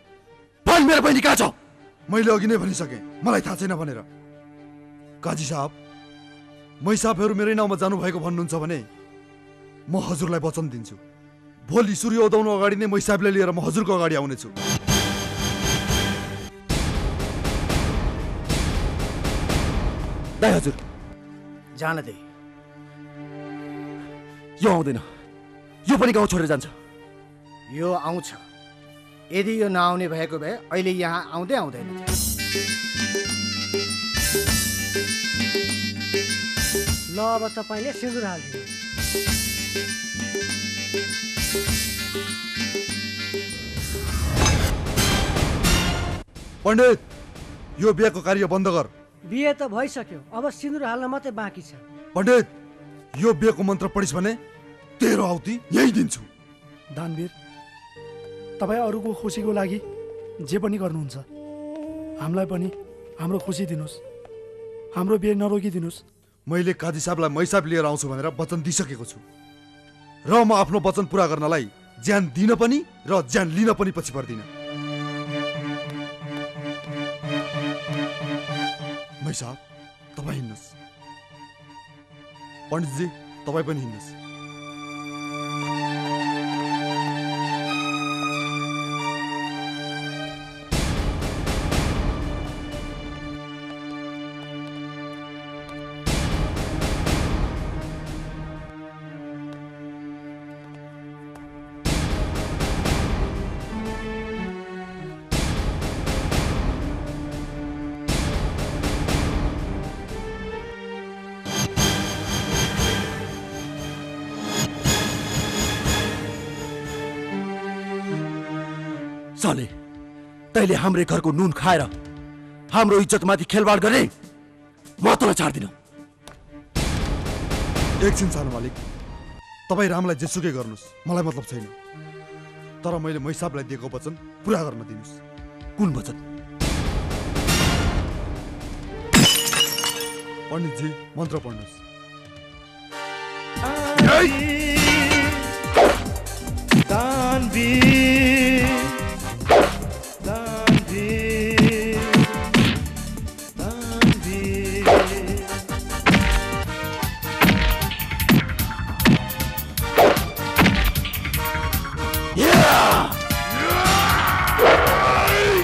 भन मेरो बहिनी कहाँ छ मैले अघि नै भनिसकेँ मलाई थाहा छैन भनेर काजी साहब मैसाबहरू मेरै नाउँमा जानुभएको भन्नुहुन्छ भने म हजुरलाई वचन दिन्छु भोलि सूर्य उदाउनु अगाडि नै मैसाबलाई लिएर म हजुरको अगाडि आउनेछु हजुर जान दे यो आउँदैन यो पनि गाउँ छोडेर जान्छ यो आउँछ यदि यो नआउने भएको भए अहिले यहाँ आउँदै आउँदैन ल अब तपाईले सिन्दुर हाल्दिनु पण्डित यो बिहेको कार्य बन्द गर बिहे त भइसक्यो अब सिन्दुर हाल्न मात्रै बाँकी छ पण्डित यो बिहेको मन्त्र पढिस् भने तेरो औती यही दिन्छु दानवीर तपाईँ अरूको खुसीको लागि जे पनि गर्नुहुन्छ हामीलाई पनि हाम्रो खुसी दिनुस् हाम्रो बिहे नरोकिदिनुस् मैले काजी साहबलाई मैसाब लिएर आउँछु भनेर वचन दिइसकेको छु र म आफ्नो वचन पुरा गर्नलाई ज्यान दिन पनि र ज्यान लिन पनि पछि पर्दिनँ साहब तपाईँ हिँड्नुहोस् पण्डितजी तपाईँ पनि हिँड्नुहोस् साले, तैले हाम्रे घरको नुन खाएर हाम्रो इज्जतमाथि खेलवाड गर्ने म तलाई छाड्दिन। एकछिन सानो मालिक, तपाई रामलाई जेसुकै गर्नुस्, मलाई मतलब छैन, तर मैले महिसाबलाई दिएको वचन पुरा गर्न दिनुस्। कुन वचन? पण्डितजी मन्त्र पढ्नुस्। दानवीर दानवीर दानवीर yeah! Hey.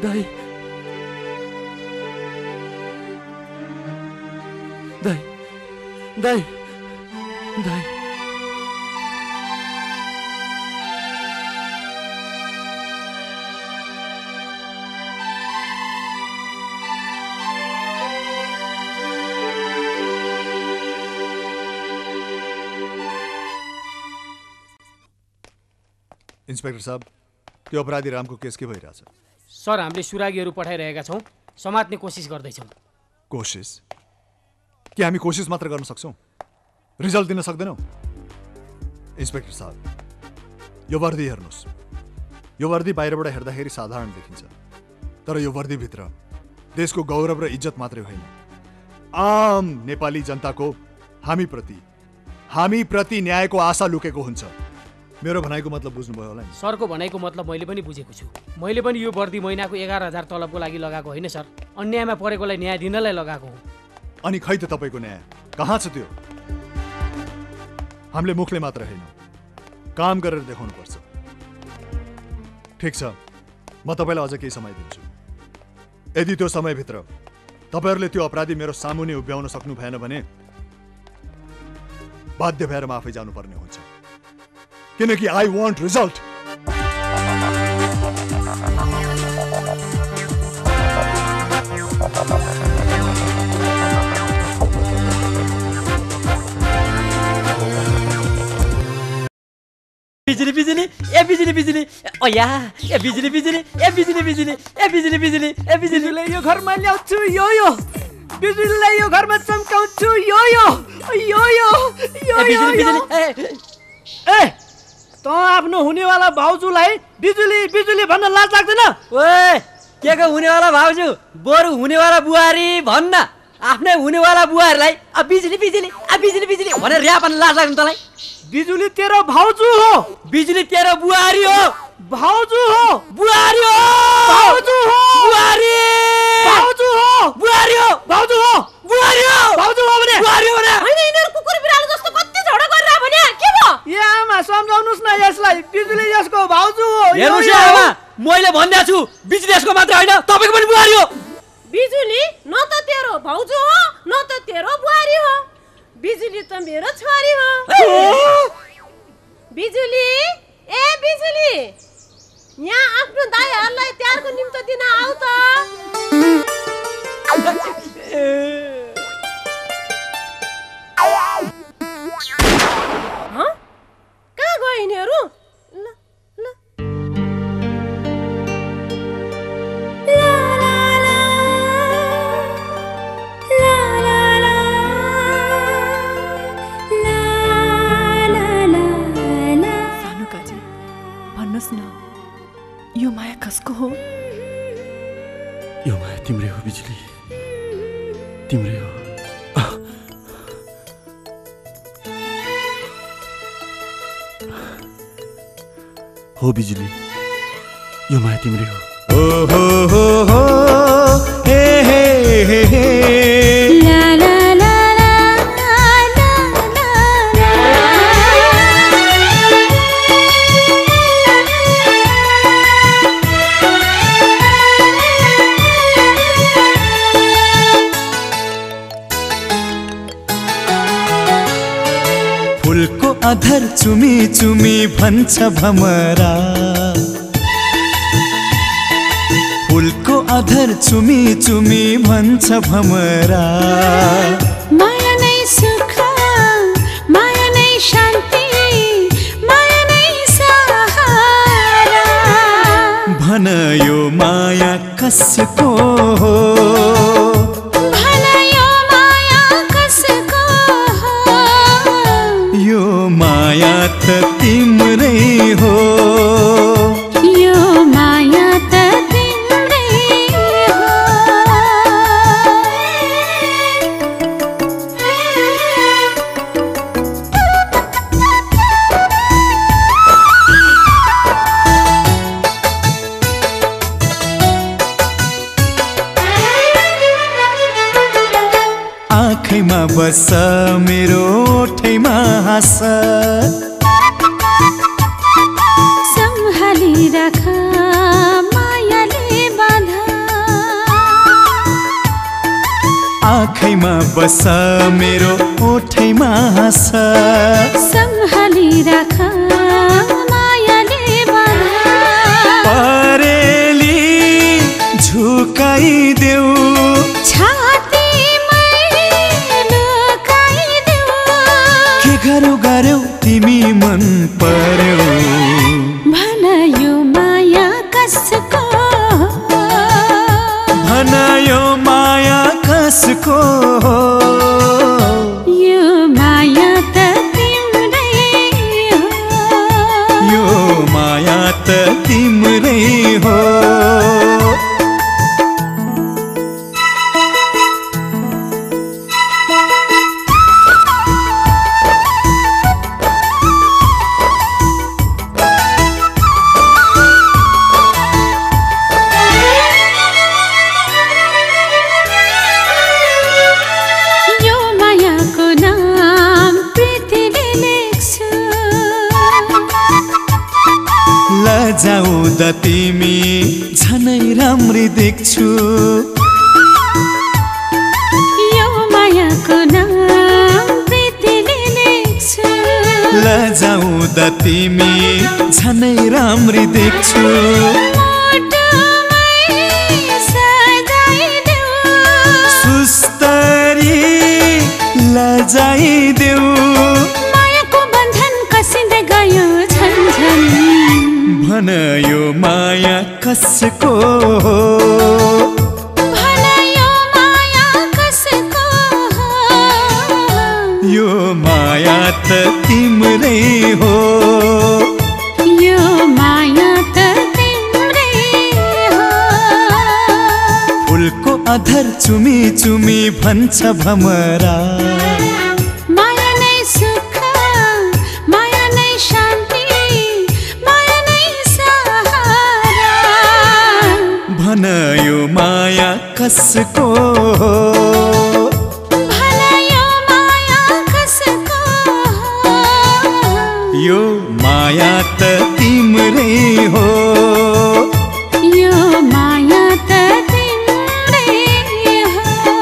Dai, dai, dai, dai, dai. Inspector साहब, त्यो अपराधी रामको केस के भइराछ? सर, हामीले सुरागीहरू पठाइरहेका छौं, समात्ने कोसिस गर्दै छौं। कोसिस? के हामी कोसिस मात्र गर्न सक्छौं? रिजल्ट दिन सक्दैनौं? इन्स्पेक्टर साहब, यो वर्दी हेर्नुस्। यो वर्दी बाहिरबाट हेर्दाखेरि साधारण देखिन्छ, तर यो वर्दी भित्र देशको गौरव र इज्जत मात्रै होइन, आम नेपाली जनताको हामी प्रति हामी प्रति न्यायको आशा लुकेको हुन्छ। मेरो भनाइको मतलब बुझ्नुभयो होला नि? सरको भनाइको मतलब मैले पनि बुझेको छु। मैले पनि यो वर्दी महिनाको एघार हजार तलबको लागि लगाएको होइन सर, अन्यायमा परेकोलाई न्याय दिनलाई लगाएको हो। अनि खै त तपाईको न्याय कहाँ छ? त्यो हामीले मुखले मात्र होइन, काम गरेर देखाउनु पर्छ। ठिक छ, म तपाईलाई अझ केही समय दिन्छु। यदि त्यो समयभित्र तपाईहरूले त्यो अपराधी मेरो सामुन्ने उभ्याउन सक्नु भएन भने बाध्य भएर म आफै जानुपर्ने हुन्छ, क्योंकि I want result. बिजुली बिजुली ए बिजुली बिजुली ओया ए बिजुली बिजुली ए बिजुली बिजुली ए बिजुली बिजुली ए बिजुलीले यो घरमा ल्याउँछु, यो यो बिजुलीले यो घरमा चम्काउँछु, यो यो यो यो यो बिजुली। ए तो आफ्नो हुनेवाला भाउजूलाई बिजुली बिजुली भन्न लाज लाग्दैन? ओए, के को हुनेवाला भाउजू, बरु हुनेवाला बुहारी भन्न। आफ्नै हुनेवाला बुहारीलाई अब बिजुली बिजुली अब बिजुली बिजुली भनेर र्या भन्न लाज लाग्दैन तलाई? बिजुली तेरो भाउजू हो, बिजुली तेरो बुहारी हो, भाउजू हो, बुहारी हो, भाउजू हो, बुहारी, भाउजू हो, बुहारी हो, भाउजू हो, बुहारी हो, भाउजू हो भने बुहारी हो भने हैन? इनेर कुकुर बिरालो जस्तो कति झडा गरिरा भने के भो? ए आमा, समझाउनुस् न यसलाई, बिजुली यसको भाउजू हो। हेर्नुस् आमा, मैले भन्दै छु, बिजुली यसको मात्र हैन, तपाईको पनि बुहारी हो। बिजुली न त तेरो भाउजू हो, न त तेरो बुहारी हो, बिजुली त मेरो छोरी हो। बिजुली ए बिजुली, यहाँ आफ्नो दाइहरूलाई त्यारको निम्तो दिन आउ त। कहाँ गयो तिम्रो हो बिजुली, यो माया तिम्रो हो। हो हो हो हे हे हे हे अधर चुमी चुमी भन्छ भमरा, फुलको अधर चुमी चुमी भन्छ भमरा। माया नै सुख, माया नै शान्ति, माया नै सहारा। भन यो माया कसको हो, तिम्रै हो यो माया त तिम्रै हो। आँखैमा बस मेरो, ओठैमा हाँस, आँखैमा बस मेरो, ओठैमा हाँस, सम्हाली राख मायाले बाधा। परेली झुकाइदेऊ, छातीमै लुकाइदेऊ। के गरौ गरौ तिमी मन पर्यौ, भन यो माया कसको, भन यो माया कसको हो। यो माया त तिम्रै हो, यो माया त तिम्रै हो। लजाउँदा तिमी झनै राम्री देख्छु, यो मायाको नाम प्रीतिले लेख्छु। लजाउँदा तिमी झनै राम्री देख्छु, सुस्तरी लजाइदेऊ। मायाको बन्धन कसिँदै गयो झन्झन, भन यो माया कसको हो, भन यो माया कसको हो। यो माया त तिम्रै हो, यो माया त तिम्रै हो। फुलको अधर चुमी चुमी भन्छ भमरा, माया नै सुख, माया नै शान्ति, भन यो माया कसको हो, भन यो माया कसको हो। यो माया त तिम्रै हो, यो माया त तिम्रै हो।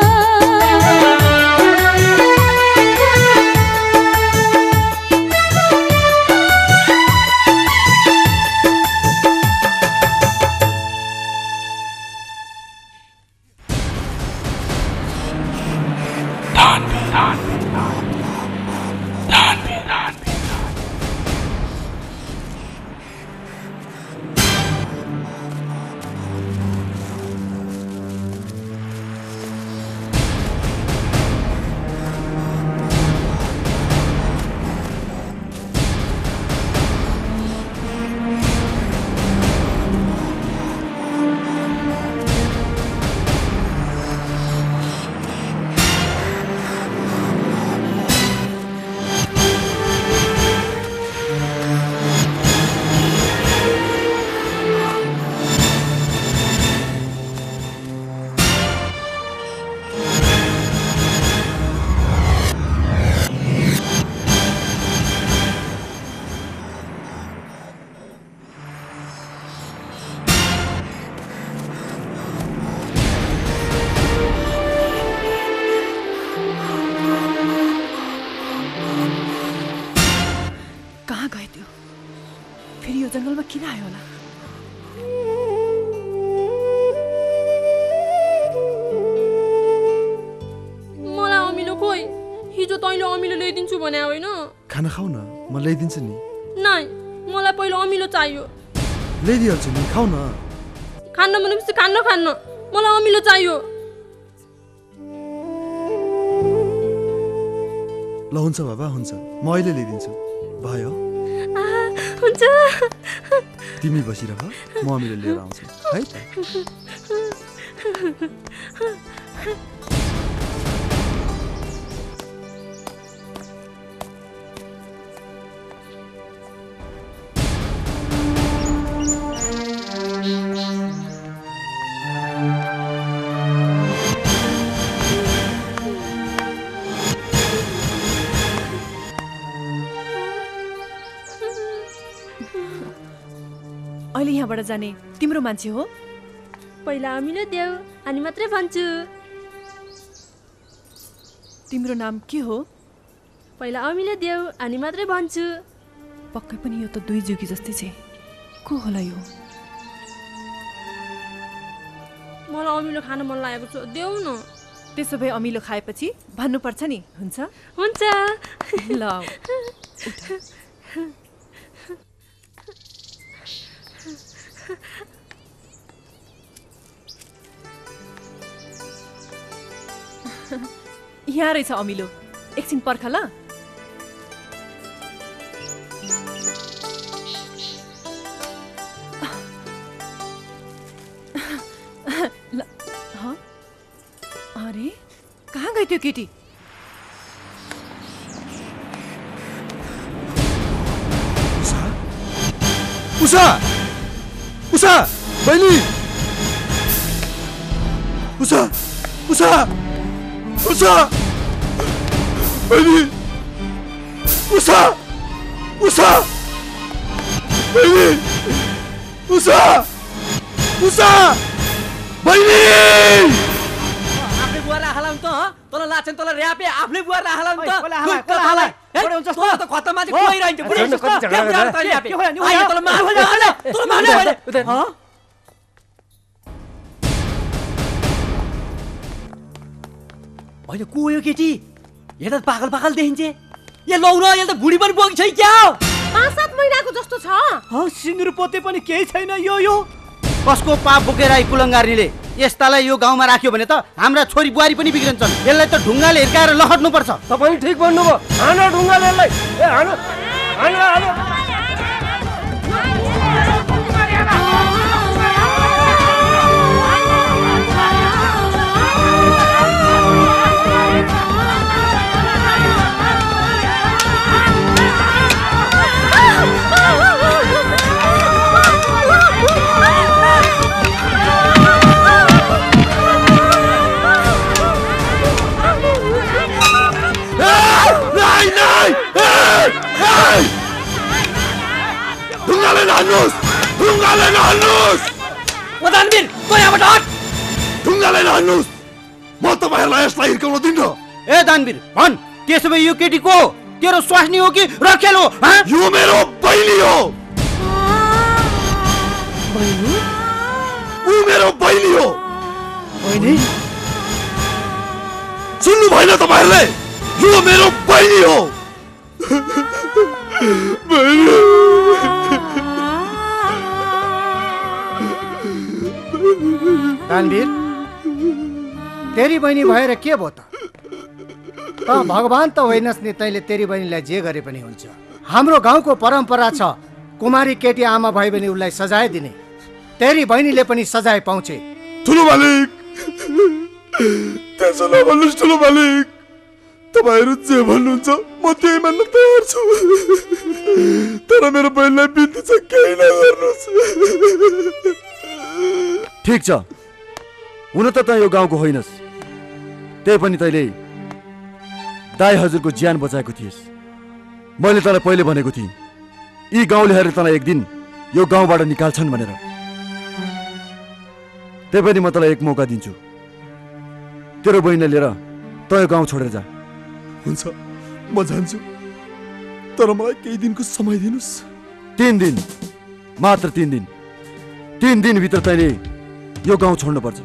जंगल में किना आयो ना? मलाई अमिलो कोई हिजो तैले अमिलो ल्याइदिन्छु भने होइन? खाना खाऊ न, म ल्याइदिन्छु नि। नाइ, मलाई पहिलो अमिलो चाहियो। ल्याइदिन्छु नि, खाऊ न। खान भनेपछि खान नखान, मलाई अमिलो चाहियो। ल हुन्छ बाबा, हुन्छ। म अहिले ल्याइदिन्छु। भयो? आहा, हुन्छ। तिमी बसिरह, म अमिलो लिएर आउँछु। है त? बड़ा जाने तिम्रो मान्छे हो पहिला अमिलो देऊ अनि मात्रै भन्छु तिम्रो नाम के हो पहिला अमिलो देऊ अनि मात्रै भन्छु पक्कै पनि यो त दुई जुकी जस्तै छ को होला यो मलाई अमिलो खान मन लागेको छ देऊ न त्यसो भए अमिलो खाएपछि भन्नु पर्छ नि हुन्छ हुन्छ ल यहाँ रहेछ अमिलो एकछिन पर्ख ल अरे कहाँ गई त्यो केटी उषा उषा उषा बहिनी उषा उषा उषा बहिनी उषा उषा बहिनी उषा उषा बहिनी आफै बुवा राखलाम त तल लाछन तल र्यापे आफै बुवा राखलाम त तल हालै बडे हुन्छ त खत्ता माथि कोइ रहन्छ बडे हुन्छ के हो नि आइ तल माफ होला तल माफ होला ह अहिले को हो यो केटी ये त पागल पागल देखिन्छे ये लौ न ये त बुढी पनि बगी छै क्या पाँच सात महिनाको जस्तो छ ह सिन्दुर पोते पनि केही छैन यो यो कसको पाप बोकेर आइ कुलंगारनीले यस्तालाई यो गाउँमा राख्यो भने त हाम्रा छोरी बुहारी पनि बिग्रन्छन् यसलाई त ढुङ्गाले हिर्काएर लखड्नु पर्छ तपाईं ठीक भन्नु भो हान ढुङ्गाले यसलाई ए हान हान हान यो केटी को तेरो स्वास्नी हो कि रखेल हो हाँ यो मेरो बहिनी हो बहिनी ऊ मेरो बहिनी हो बहिनी सुन्नु भएन तपाईहरुले यो मेरो बहिनी हो बहिनी दानवीर तेरी बहिनी भएर के भयो त त भगवान त होइनस् नि तैले तेरी बहिनीलाई जे गरे पनि हुन्छ हाम्रो गाउँको परम्परा छ कुमारी केटी आमा भए भने उलाई सजाय दिने तेरी बहिनीले पनि सजाय पाउँछे ठुलो मालिक त्यसो नभन्नुस् ठुलो मालिक तपाईहरु जे भन्नुहुन्छ म त्यही मान्न तयार छु तर मेरो बहिनीलाई बिन्ती छ केही नगर्नुस् ठीक छ हुन त त यो गाउँको होइनस् त्यै पनि तैले दाई हजुरको ज्यान बचाएको थिएस मैले तँलाई पहिले भनेको थिएँ यी गाउँलेहरूले तँलाई एक दिन यो गाउँबाट निकाल्छन् भनेर त्यही पनि म तँलाई एक मौका दिन्छु तेरो बहिनीलाई लिएर तँ यो गाउँ छोडेर जा हुन्छ म जान्छु तर मलाई केही दिनको समय दिनुस् तीन दिन मात्र तीन दिन तीन दिन भित्र तैले यो गाउँ छोड्नु पर्छ।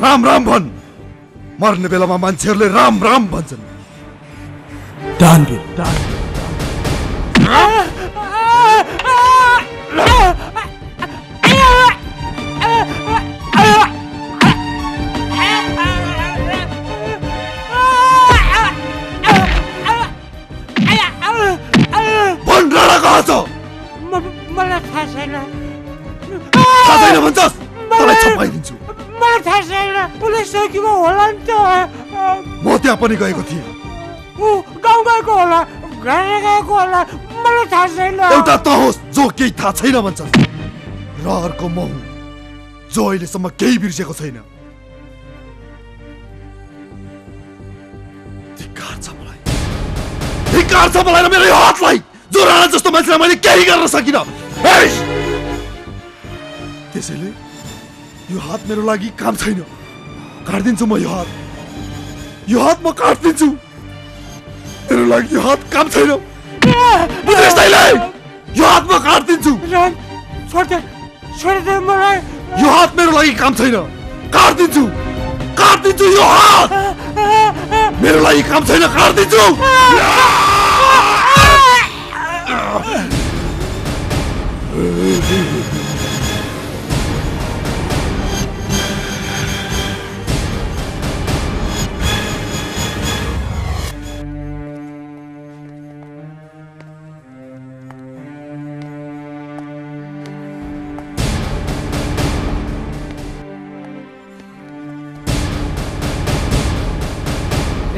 राम राम भन, मर्ने बेलामा मान्छेहरूले राम राम भन्छन्। दानवीर भन राणा कहाँ छ? मलाई थाहा छैन। थाहा छैन भन्छस्? तँलाई छपाइदिन्छु। मलाई थाहा छैन। पुलिस चौकीमा होला नि त। म त्यहाँ पनि गएको थिएँ। ऊ गाउँ गएको होला, घर गएको होला, मलाई थाहा छैन। एउटा त होस् जो केही थाहा छैन भन्छ, र अर्को म हुँ जो अहिलेसम्म केही बिर्सेको छैन। धिक्कार छ मलाई, धिक्कार छ मलाई र मेरो यो हातलाई, जो राणा जस्तो मान्छेलाई मैले केही गर्न सकिनँ। त्यसैले यो हात मेरो लागि काम छैन। काटिदिन्छु म यो हात, यो हात म काटिदिन्छु। मेरो लागि यो हात काम छैन। बुझेस् तैले? यो हात म काटिदिन्छु। छोड्दे, छोड्दे मलाई। यो हात मेरो लागि काम छैन। काटिदिन्छु, काटिदिन्छु यो हात। मेरो लागि काम छैन, काटिदिन्छु।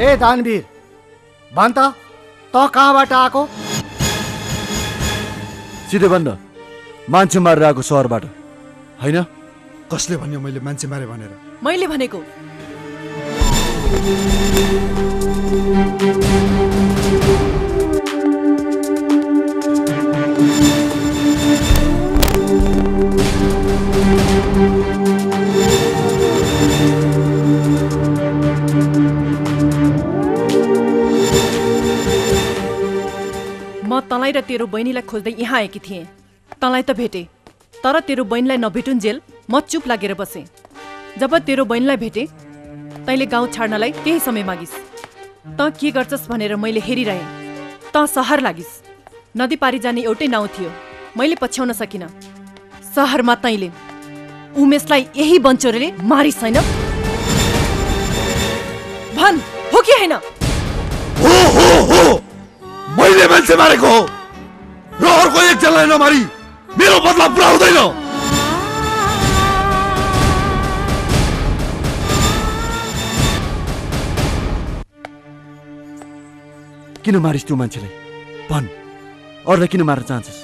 ए दानवीर भन् त, त कहाँबाट आएको? सिधै भन्न, मान्छे मारेर आएको सहरबाट। हैन, कसले भन्यो मैले मान्छे मारे भनेर? मैले भनेको। म तँलाई र तेरो बहिनीलाई खोज्दै यहाँ आएकी थिएँ। तँलाई त भेटेँ, तर तेरो बहिनीलाई नभेटुन्जेल म चुप लागेर बसेँ। जब तेरो बहिनीलाई भेटेँ, तैँले गाउँ छाड्नलाई केही समय मागिस्। तँ के गर्छस् भनेर मैले हेरिरहेँ। तँ सहर लागिस्। नदी पारी जाने एउटै नाउँ थियो, मैले पछ्याउन सकिनँ। सहरमा तैँले उमेशलाई यही बन्चोरले मारिस् हैन? भन्, हो कि हैन? हो हो हो, मैले मान्छे मारेको हो, र अर्को एकजनालाई नमारी मेरो बदला पुरा हुँदैन। किन मारिस् त्यो मान्छेलाई? भन्, अरूलाई किन मार्न चाहन्छस्?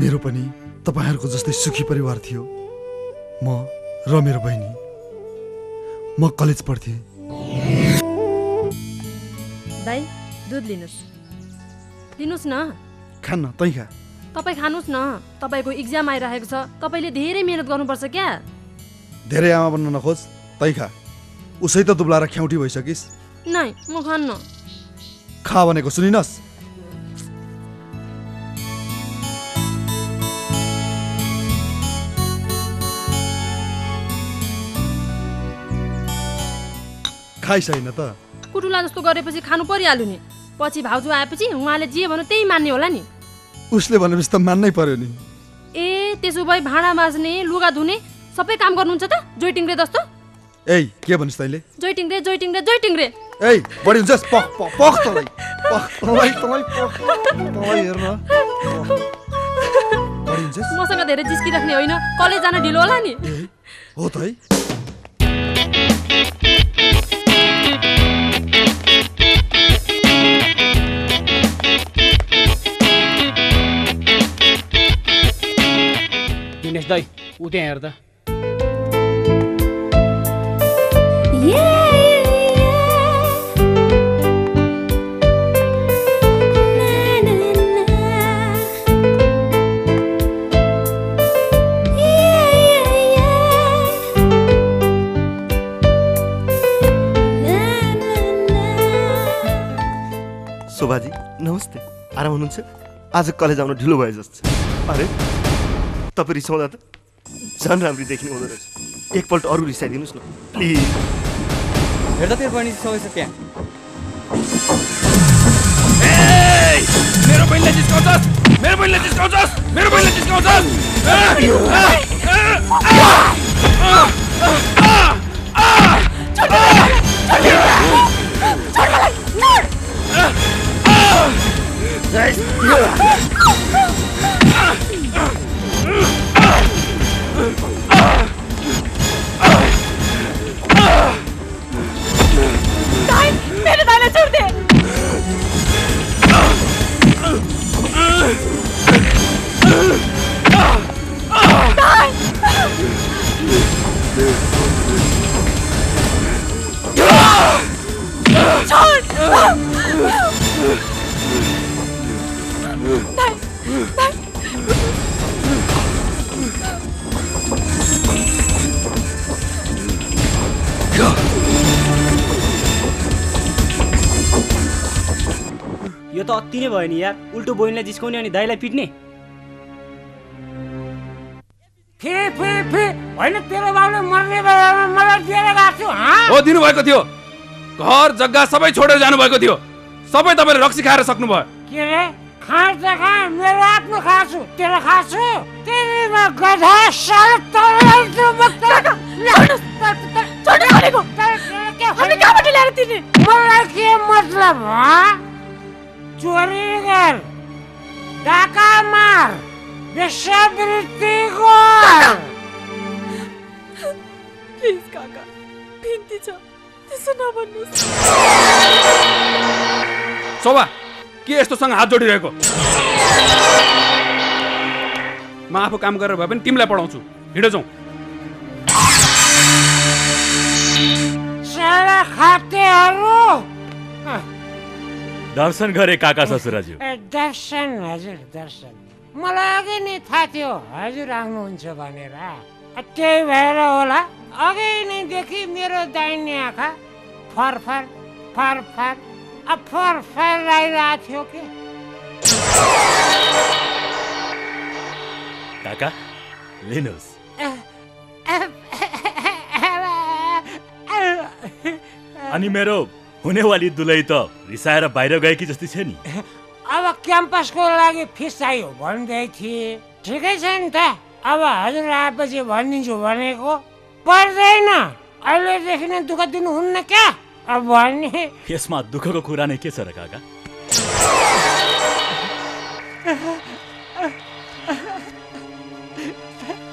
मेरो पनि तपाईँहरूको जस्तै सुखी परिवार थियो। म र मेरो बहिनी। म कलेज पढ्थेँ। दाइ, दूध लिनुस्, लिनुस् न। खान तै खा। तपाईँ खानुस् न, तपाईँको इक्जाम आइरहेको छ, तपाईँले धेरै मेहनत गर्नुपर्छ। क्या धेरै आमा बन्न नखोज, तै खा। उसै त दुब्लाएर ख्याउटी भइसकिस्। नै, म खान्न। खा भनेको सुनिनस्? खाइसकेन त? कुटुला जस्तो गरेपछि खानु परिहाल्यो नि। पछि भाउजू आएपछि उहाँले जे भन्यो त्यही मान्ने होला नि। उसले भनेपछि त मान्नै पर्यो नि। ए त्यसो भए भाँडा माझ्ने, लुगा धुने, सबै काम गर्नुहुन्छ त जोइ टिंगरे जस्तो ए के भन्नुस् तैले जोइ टिंगरे जोइ टिंगरे जोइ टिंगरे ए बडी हुन्छ पख पख पख तलाई पख तलाई तलाई पख तलाई हेर्न बडी हुन्छ मसँग धेरै जिस्की राख्ने हैन कलेज जान ढिलो होला नि हो त है दिनेश दाइ उते हेर्दा शोभाजी नमस्ते आराम हुनुहुन्छ आज कलेज आउन ढिलो भयो जस्तो अरे तपाई रिसाउँदा त झन् राम्री देखिनु हुँदो रहेछ एकपल्ट अरु रिसाइदिनुस् न प्लिज हेर्दा तेरो पनि सबै छ त्यहाँ ए मेरो बहिनीले जिस्काउँछस् मेरो बहिनीले जिस्काउँछस् मेरो बहिनीले जिस्काउँछस् आ छोड्नु छोड्नुलाई नड गाइस दाई मेरे दाई छोड़ दे यो त अति नै भयो नि यार उल्टो बहिनीलाई जिस्काउने अनि दाइलाई पिट्ने फे फे फे हैन तेरो बाउले मर्ने बेलामा मलाई दिएर गाछौ ह हो दिनु भएको थियो घर जग्गा सबै छोडेर जानु भएको थियो सबै तपाईले रक्सी खाएर सक्नु भयो के रे खास जग्गा मेरो आफ्नो खाछु तेरो खाछु तिमीमा गधा साल तोल मत छोड्नु भनेको अनि कहाँबाट ल्याएर तिमी मलाई के मतलब ह चोरी गर, डाका मार, विश्ववृत्ति गर। प्लीज काका, बिन्ती छ, त्यसो नभन्नुस्। शोभा, के यस्तोसँग हात जोडिरहेको? म आफू काम गरेर भए पनि तिमीलाई पढाउँछु, हिँड जाऊ। साला खातेहरू दर्शन गरे काका ससुराज्यू दर्शन हजुर दर्शन मलाई अघि नै थाहा थियो हजुर आउनुहुन्छ भनेर त्यही भएर होला अघि नै देखि मेरो दाहिने आँखा फरफर फरफर अब फरफर आइरहेको थियो के काका लिनुहोस् अनि मेरो हुने वाली दुलै त रिसाएर बाहिर गएकी जस्तै छ नि अब क्याम्पसको लागि फिस चाहियो भन्दै थिए ठिकै छ नि त अब हजुर आएपछि भनिदिन्छु भनेको पर्दैन अहिलेदेखि नै दुःख दिनुहुन्न क्या अब भन्ने यसमा दुःखको कुरा नै के छ र काका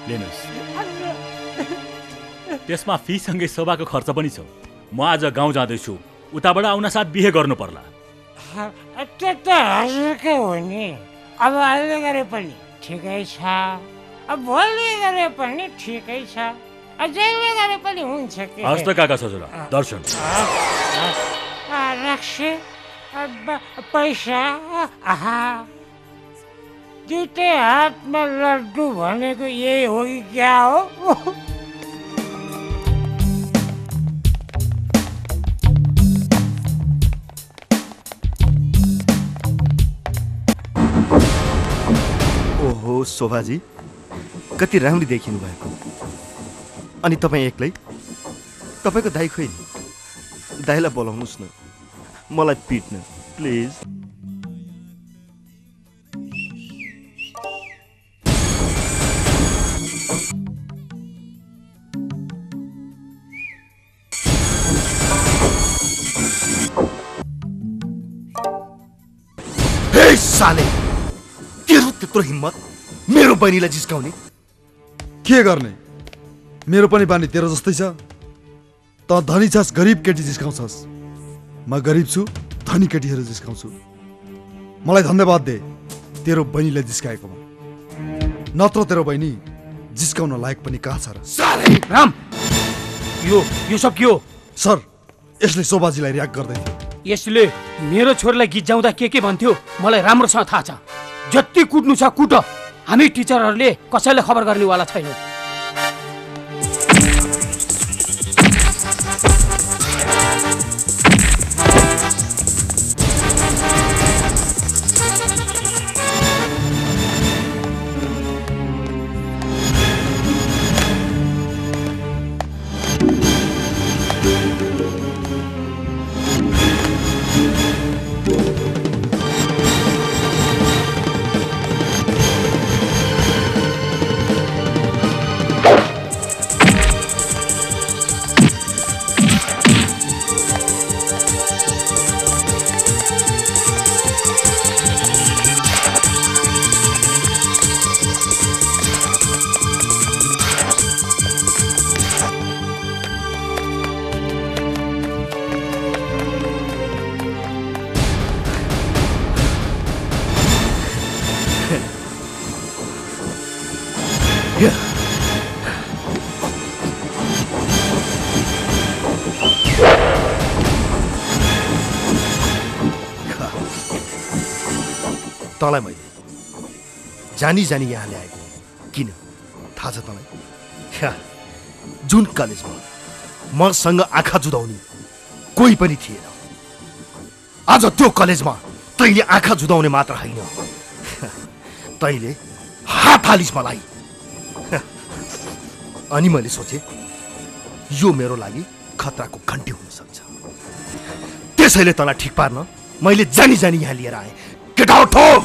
लिनुहोस् त्यसमा फीसँगै शोभाको खर्च पनि छ म आज गाउँ जाँदैछु उताबाट आउन साथ बिहे गर्नु पर्ला त्यो त हजुरकै हो नि अब अहिले गरे पनि ठिकै छ अब भोलि गरे पनि ठिकै छ जहिले गरे पनि हुन्छ के हस् त काका ससुरा दर्शन रक्सी पैसा आहा दुईटै हातमा लड्डु भनेको यही हो कि क्या हो ओ शोभाजी कति राम्री देखिनु भएको अनि तपाई एक्लै तपाईको दाइ खोइ नि दाइलाई बोलाउनुस् न मलाई पिट्न प्लिज तेरो त्यत्रो हिम्मत मेरो बहिनीलाई जिस्काउने? के गर्ने? मेरो पनि बानी तेरो जस्तै छ। त धनी छस् गरिब केटी जिस्काउँछस्। म गरिब छु धनी केटीहरु जिस्काउँछु। मलाई धन्यवाद दे तेरो बहिनीलाई जिस्काएकोमा। नत्र तेरो बहिनी जिस्काउन लायक पनि कहाँ छ र? सारे राम यो यो सब के हो? सर यसले शोभाजीलाई रियाक्ट गर्दै थियो। यसले मेरो छोरीलाई गीत गाउँदा के के भन्थ्यो मलाई राम्रोसँग थाहा छ। जति कुट्नु छ कुट। हामी टिचरहरुले कसैले खबर गर्नेवाला छैन। तलाई मैले जानी जानी यहाँ ल्याएको किन थाहा छ तलाई? जुन कलेजमा मसँग आँखा जुदाउने कोही पनि थिएन, आज त्यो कलेजमा तैँले आँखा जुदाउने मात्र होइन, तैँले हात हालिस् मलाई। अनि मैले सोचे यो मेरो लागि खतराको घन्टी हुन सक्छ, त्यसैले तँलाई ठिक पार्न मैले जानी जानी यहाँ लिएर आएँ। Get out home!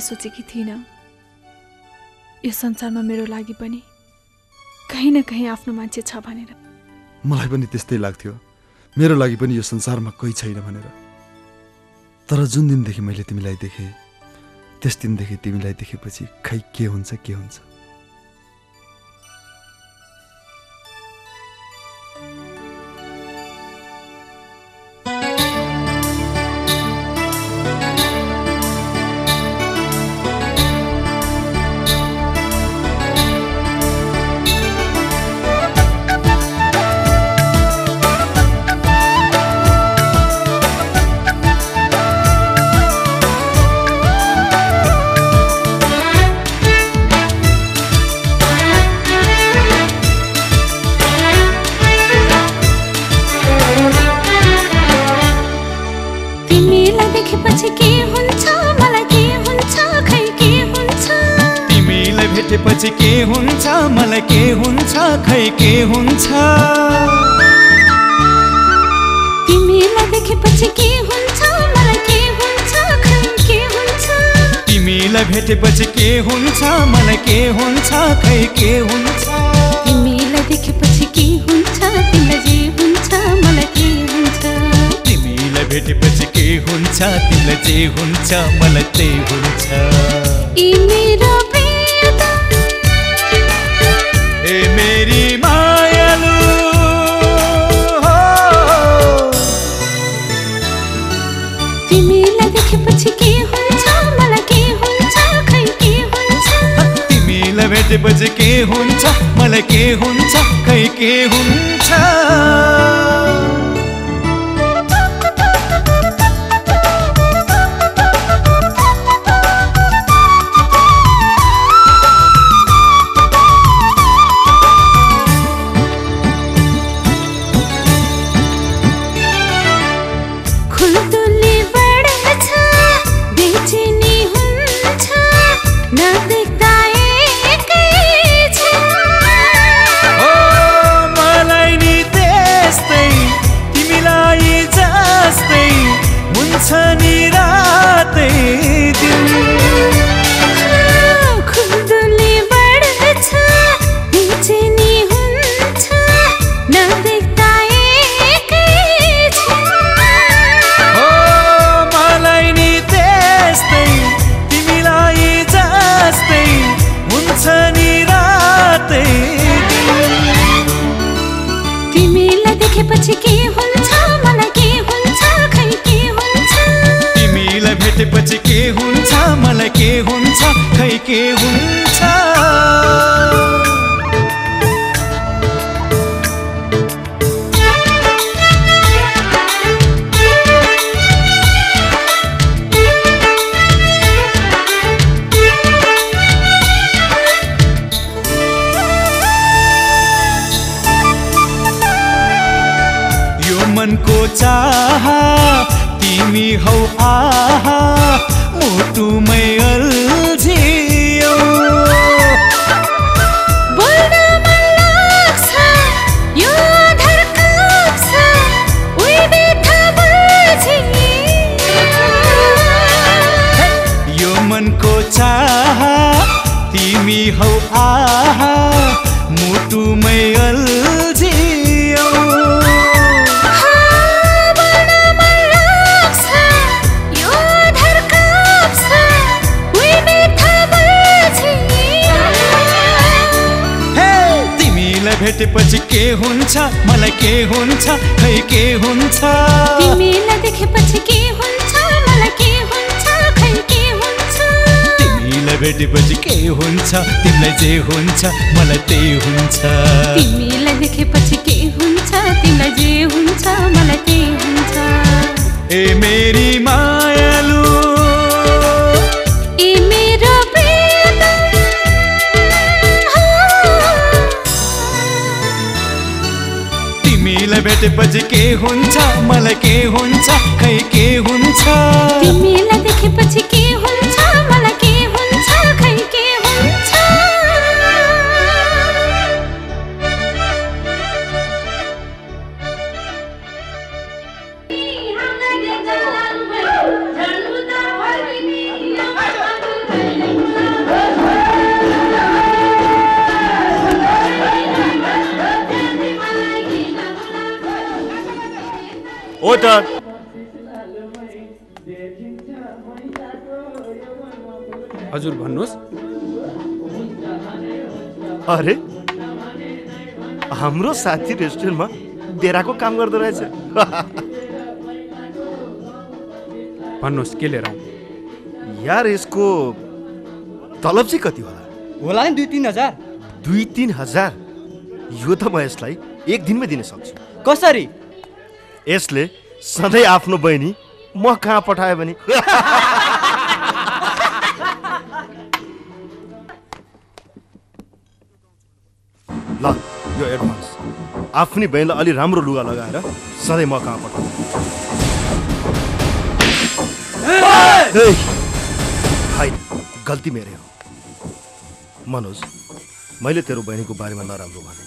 सोचेकी थिइनँ यो संसारमा मेरो लागि पनि कहीं न कहीं आफ्नो मान्छे छ भनेर। मलाई पनि त्यस्तै लाग्थ्यो, मेरो लागि पनि यो संसारमा कोही छैन भनेर। तर जुन दिनदेखि मैले तिमीलाई देखेँ त्यस दिनदेखि तिमीलाई देखेपछि खै के हुन्छ के हुन्छ। भेटेपछि के हुन्छ मलाई के हुन्छ खै के हुन्छ? तिमीलाई देखेपछि के हुन्छ तिमीलाई जे हुन्छ मलाई के हुन्छ? तिमीलाई भेटेपछि के हुन्छ तिमीलाई जे हुन्छ मलाई त्यही हुन्छ ए मेरो प्रियतम ए मेरी मायालु तिमीलाई देखेपछि के हुन्छ मलाई के हुन्छ खै के हुन्छ तिमीलाई भेटेपछि के हुन्छ मलाई के हुन्छ खै के हुन्छ बच्चे के हुन्छ मलाई के हुन्छ खै के हुन्छ हौ आहा मोटुमै अल्झियौ बोल्न मन लाग्छ यो धडकन्छ उही बेथा बल्झियौ यो मनको चाह तिमी हौ आहा मोटुमै अल्झियौ भेटेपछि के हुन्छ मलाई के हुन्छ खै के हुन्छ तिमीलाई देखेपछि के हुन्छ मलाई के हुन्छ खै के हुन्छ तिमीलाई भेटेपछि के हुन्छ तिमीलाई जे हुन्छ मलाई त्यही हुन्छ तिमीलाई देखेपछि के हुन्छ तिमीलाई जे हुन्छ मलाई त्यही हुन्छ ए मेरी मायालु ए मेरो भेटेपछि के हुन्छ मलाई के हुन्छ खै के हुन्छ तिमीलाई देखेपछि के हुन्छ मलाई के हुन्छ खै के हुन्छ हो त हजुर भन्नुहोस् अरे हाम्रो साथी रेस्टुरेन्टमा डेराको काम गर्दै रहेछ भन्नुहोस् के लिएर आउँ यार यसको तलब चाहिँ कति होला होला नि दुई तिन हजार दुई तिन हजार यो त म यसलाई एक दिनमै दिन सक्छु कसरी यसले सधैँ आफ्नो बहिनी म कहाँ पठायो भने ल यो एडभान्स आफ्नै बहिनीलाई अलि राम्रो लुगा लगाएर सधैँ म कहाँ पठाऊ होइन गल्ती मेरो हो मनोज मैले तेरो बहिनीको बारेमा नराम्रो भने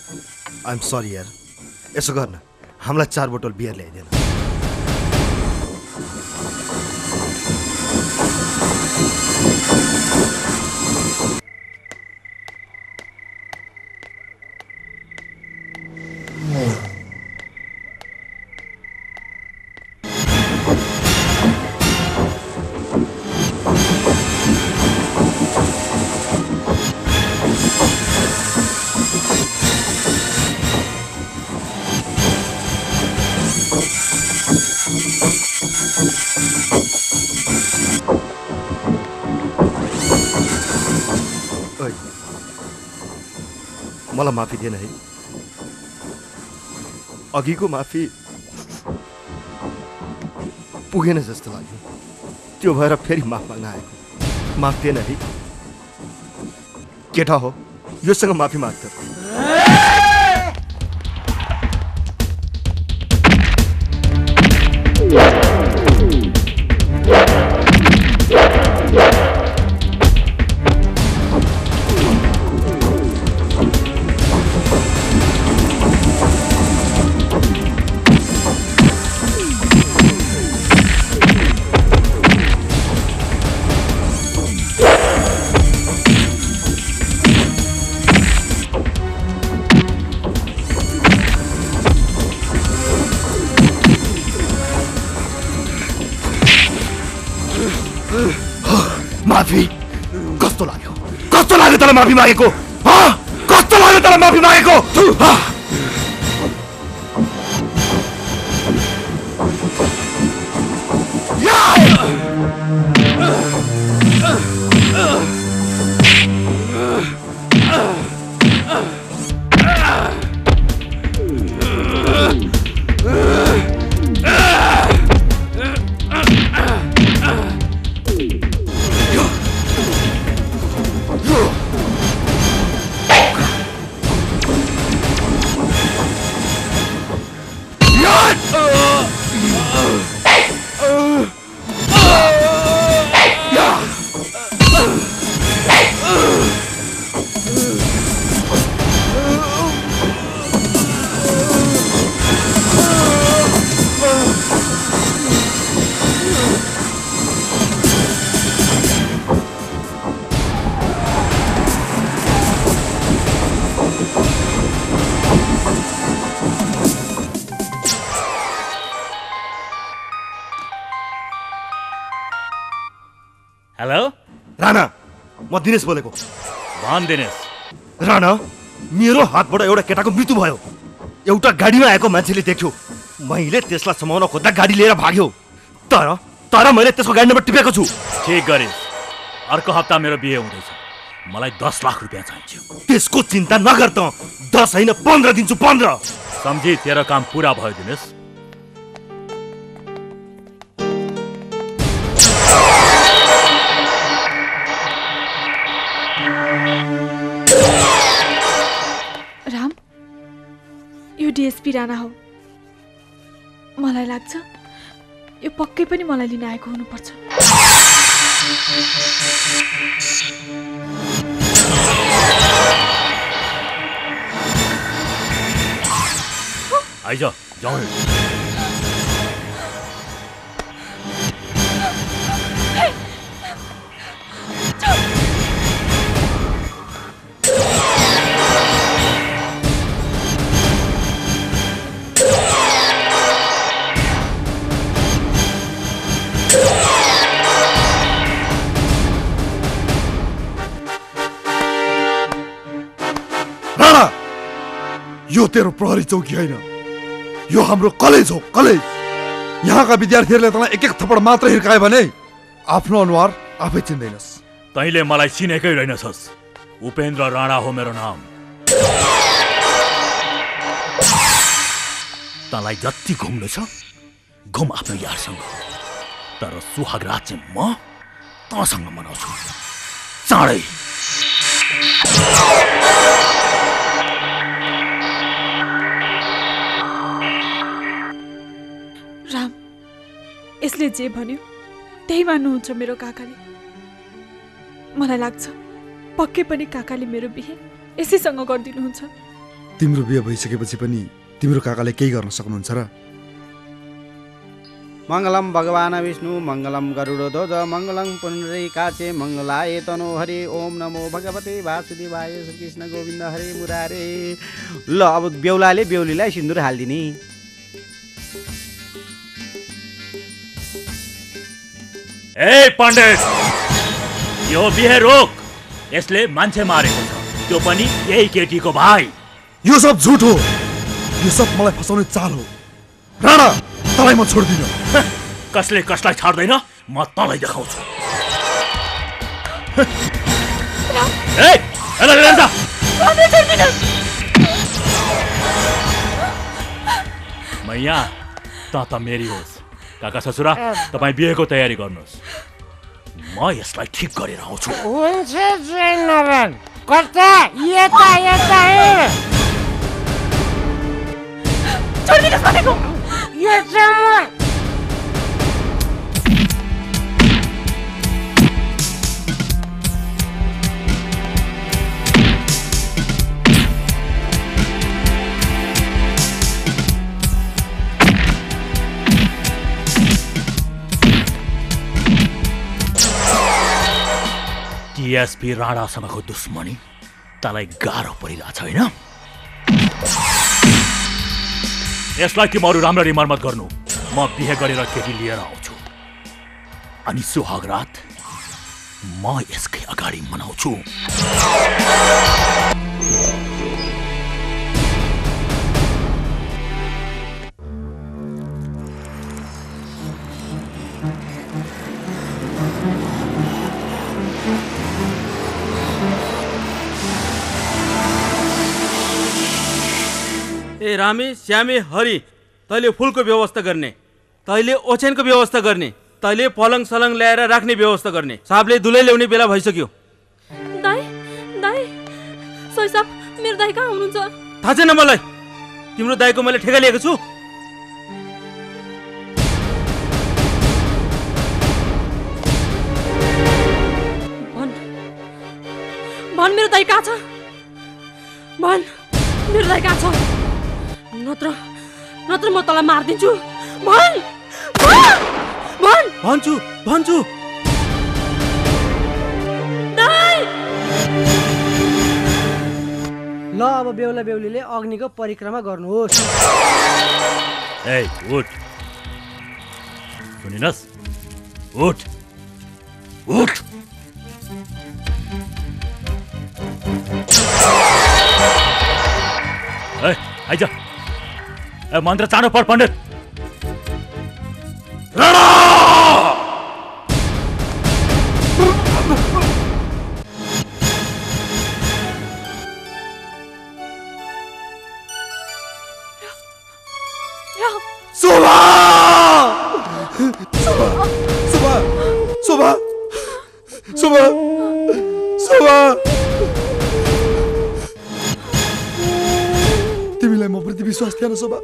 आइएम सरी यार यसो गर्न हामीलाई चार बोतल बियर ल्याइदिएन मला माफी देना है अगी को माफी पुगेन जस्तो लाग्यो त्यो भएर फेरि माफ माग्न आएको माफ देना है केटा हो योसँग माफी माग्छ माफी मागेको ह कस्तो लाग्यो तलाई माफी मागेको दिनेश बोलेको भान दिनेश राणा मेरो हातबाट एउटा केटाको मृत्यु भयो एउटा गाडीमा आएको मान्छेले देख्यो मैले त्यसलाई समाउन खोज्दा गाडी लिएर भाग्यो तर तर मैले त्यसको गाडी नम्बर टिपेको छु ठीक गरे अर्को हप्ता मेरो बिहे हुँदैछ मलाई दस लाख रुपैयाँ चाहिन्छ त्यसको चिन्ता नगर त दस हैन पन्ध्र दिन्छु पन्ध्र समझी तेरो काम पूरा भयो दिनेश डीएसपी राणा हो मलाई लाग्छ यो पक्कै पनि मलाई लिन आएको हुनुपर्छ आइज जाऊ यो तेरो प्रहरी चौकी हैन यो हाम्रो कलेज हो कलेज यहाँका विद्यार्थीहरुले तलाई एक एक थप्पड मात्र हिर्काए भने आफ्नो अनुहार आफै चिन्दैनस् तैले मलाई चिनेकै रहेनछस् उपेन्द्र राणा हो मेरो नाम तलाई जति घुम्नु छ घुम आफ्नो यारसँग तर सुहागरात चाहिँ म तसँग मनाउँछु चाँडै यसले जे भन्यो त्यही मान्नुहुन्छ मेरो काकाले मलाई लाग्छ पक्कै पनि काकाले मेरो बिहे यसैसँग गर्दिनुहुन्छ तिम्रो बिहे भइसकेपछि पनि तिम्रो काकाले केही गर्न सक्नुहुन्छ र मंगलम भगवान विष्णु मंगलम गरुडो ध्वज मंगलम पुनरे काचे मंगलाय तनो हरि ओम नमो भगवते वासुदेवाय कृष्ण गोविन्द हरे मुरारे ल अब बेहुलाले बेहुलीलाई सिन्दुर हाल्दिने ए पंडित यो बिहे रोक यसले मान्छे मारेको छ त्यो पनि यही केटीको भाइ यो सब झुट हो यो सब मलाई फसाउने चाल हो राणा तलाई म छोड्दिन कसले कसलाई छाड्दैन म तलाई देखाउँछु ए मैया ताता मेरी होस् काका ससुरा तपाई बिहेको तयारी गर्नुस् म यसलाई ठीक गरेर आउँछु हुन्छ जनरल कर्ता यता यता हे छोड्दिनुस् भनेको यो जम्मा D S P Rana samako dushmani talai garo parira cha haina Yaslai timaru ramrari marmat garnu ma bihe garera keti liera aauchu ani suhagrat ma yaskai agadi manaauchu ए रामे श्यामे हरि तैले फूलको व्यवस्था गर्ने तैले ओछ्यानको व्यवस्था गर्ने तैले पलङ सलङ ल्याएर राख्ने व्यवस्था गर्ने साबले दुलै ल्याउने बेला भइसक्यो दाइ दाइ सोइ साब मेरो दाइ कहाँ हुनुहुन्छ थाहा छैन मलाई तिम्रो दाइको मैले ठेका लिएको छु भन भन मेरो दाइ कहाँ छ भन मेरो दाइ कहाँ छ नत्र नत्र म तलाई मार दिन्छु भन भन भन्छु भन्छु दाइ ल अब बेहुला बेहुलीले अग्निको परिक्रमा गर्नुहोस् ए उठ सुनिनस् उठ उठ ए आइज मंत्र चाँडो पढ पण्डित राणा शोभा शोभा शोभा शोभा शोभा तिमीलाई म प्रति विश्वास थिएन शोभा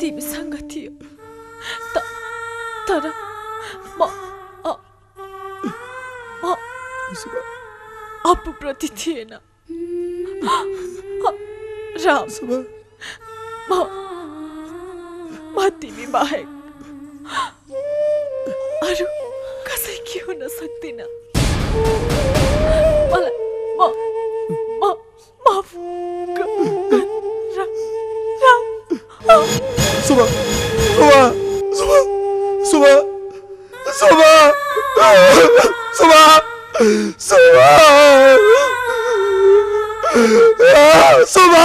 थिएन राम म तिमी बाहेक अरू कसै के हुन सक्दिन मलाई म म माफ सुबह सुबह सुबह सुबह सुबह सुबह सुबह Subha!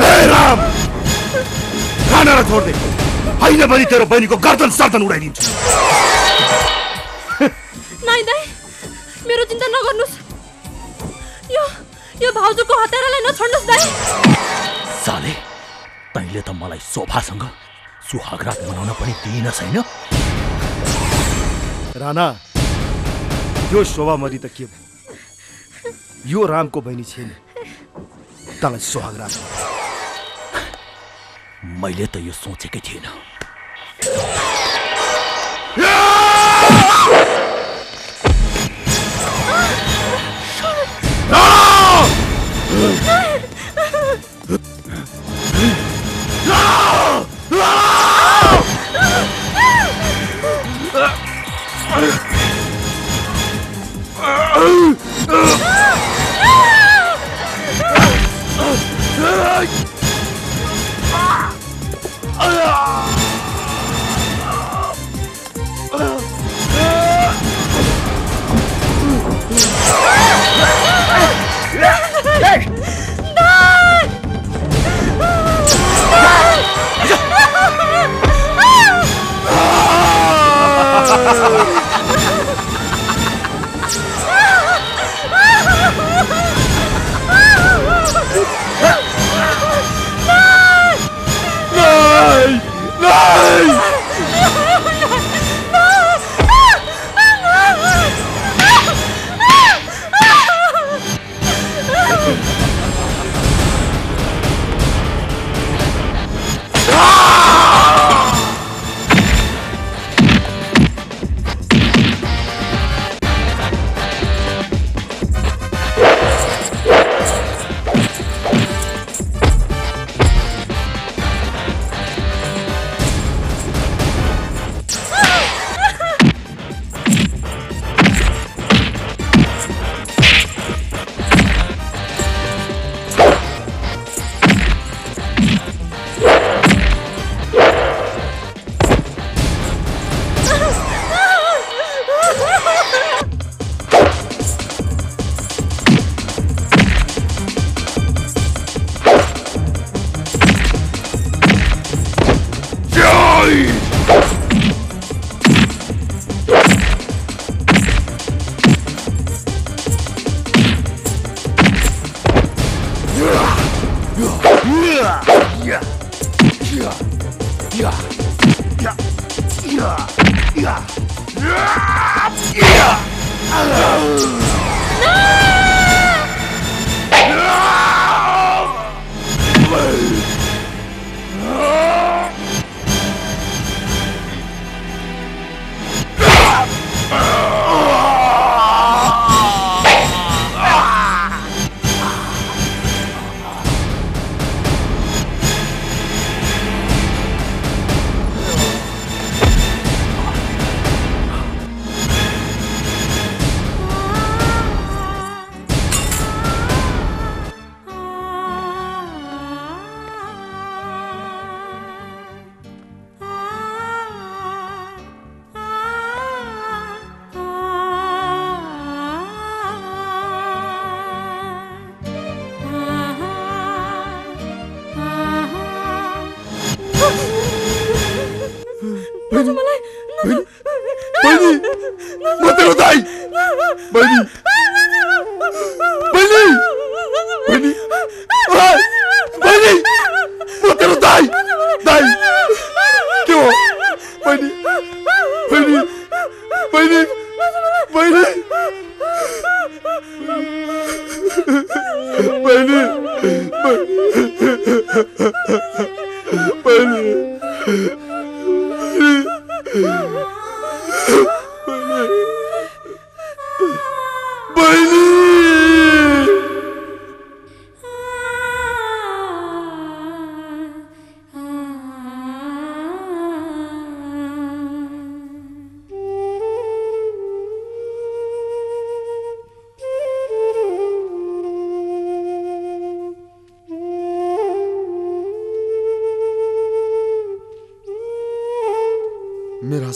Hey Ram! Rana छोड़ दे। आइने बनी तेरो बहनी को गर्दन सर्दन उड़ाई दी। चिन्ता नगर्नुस् यो यो भाउजूको हत्यारालाई नछोड्नुस् दाइ साले तैले त मलाई शोभासँग सुहागरात बनाउन पनि दिइन छैन राणा यो शोभा मरी त के यो रामको बहिनी छैन तलाई सुहागरात मैले त यो सोचेकै थिएन Ah! Ah! Ah! Ah!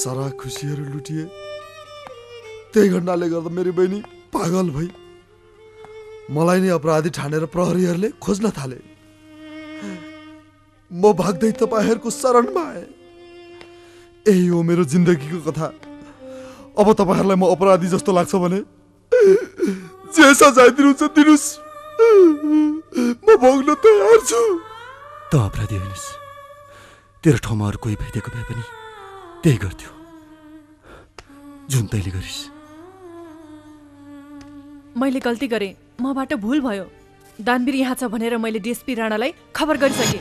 सारा खुशियाँ लुटिए ते घटनाले गर्दा मेरी बहिनी पागल भई मलाई नै अपराधी ठानेर प्रहरीहरूले खोज्न थाले। म भाग्दै तपाईहरुको शरणमा आए। यही हो मेरो जिन्दगीको कथा। अब तपाईहरुलाई म अपराधी जस्तो लाग्छ भने जे सजाय दिनुहुन्छ दिनुस्, म भोग्न तयार छु। त अपराधी होइनस्, तेरो ठाउँमा अरु कोही भेटेको भए पनि त्यही गर्थ्यो जुन तैले गरिस्। मैले गल्ती गरेँ, मबाट भूल भयो। दानवीर यहाँ छ भनेर मैले डीएसपी राणालाई खबर गरिसकेँ।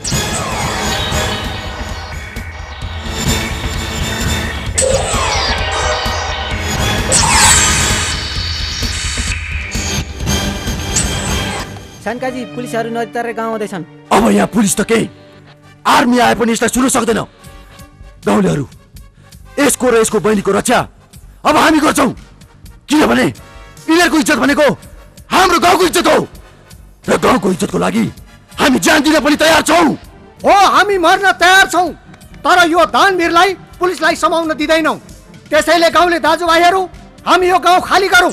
सनकाजी पुलिसहरू नजिकतिर गाउँ आउँदैछन्। अब यहाँ पुलिस त के आर्मी आए पनि यसलाई सुन्न सक्दैन। गाउँलेहरू यसको र यसको बहिनीको रक्षा अब हामी गर्छौं, किनभने यिनीहरूको इज्जत भनेको हाम्रो गाउँको इज्जत हो र गाउँको इज्जतको लागि हामी जान दिन पनि तयार छौं। हो, हामी मर्न तयार छौं, तर यो दानवीरलाई पुलिसलाई समाउन दिदैनौं। त्यसैले गाउँले दाजुभाइहरू, हामी यो गाउँ खाली गरौं।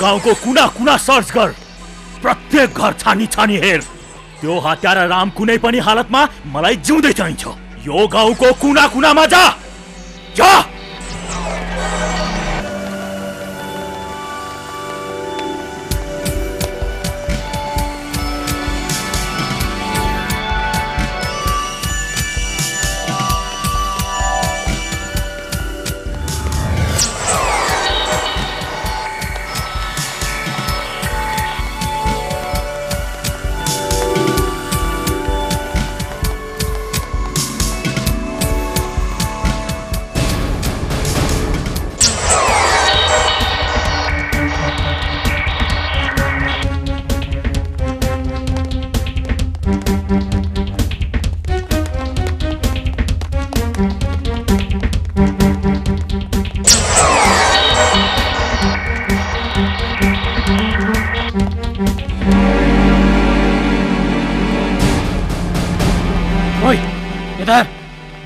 गांव को कुना कुना सर्च कर, प्रत्येक घर छानी छानी हेर। त्यो हत्यारा राम कुनै पनि हालतमा मलाई जिउँदै चाहिन्छ। यो गाउँको कुना कुनामा जा जा।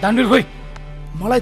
दानवीर खोइ मलाई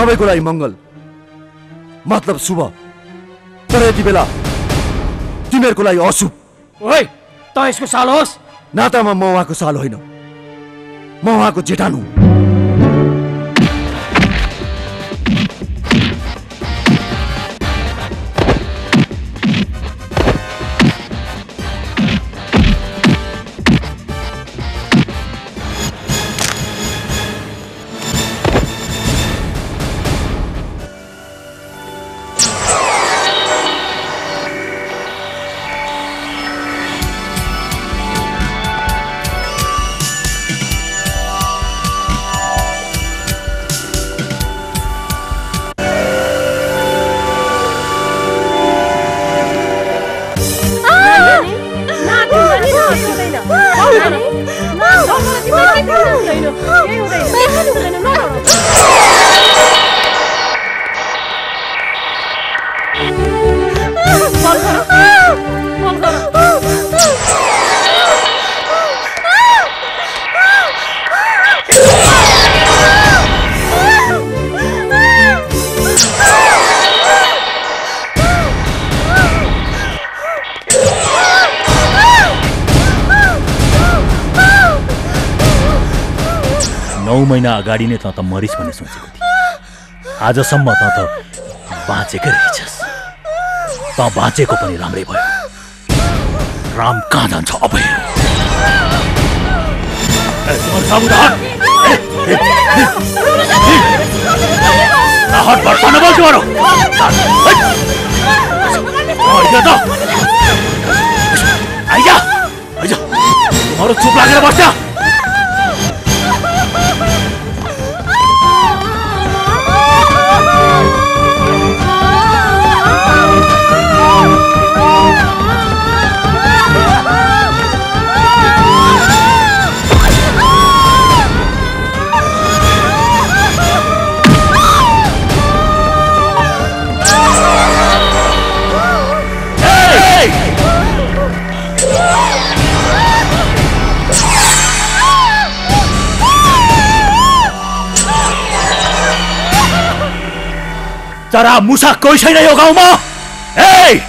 सबैको लागि मंगल मतलब शुभ, तर यति बेला तिमीहरूको लागि अशुभ। ओइ त यसको साल होस्। नातामा म उहाँको साल होइन, म उहाँको जेठानु। महिना अगाडि नै त मरिस् भन्ने सोचेको थिएँ, आजसम्म त त बाँचेकै रहेछस्। त बाँचेको पनि राम्रै भयो। राम कहाँ जान्छ अब? चुप लागेर बस्छ। जरा मुसा कोही छैन यो गाउँमा। ए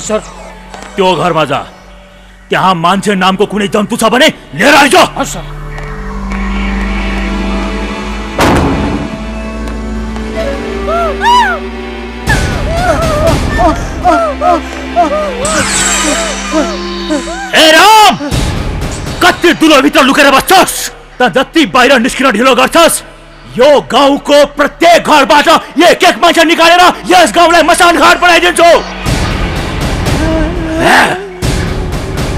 सर, त्यो घरमा जा। त्यहाँ मान्छे नामको कुनै जन्तु छ भने लिएर आइज। सर ए राम, कति दुलोभित्र लुकेर बस्छस्? त जति बाहिर निस्किन ढिलो गर्छस्। यो गाउँको प्रत्येक घरबाट एक एक मान्छे निकालेर यस गाउँलाई मसान घर बनाइदिन्छौ।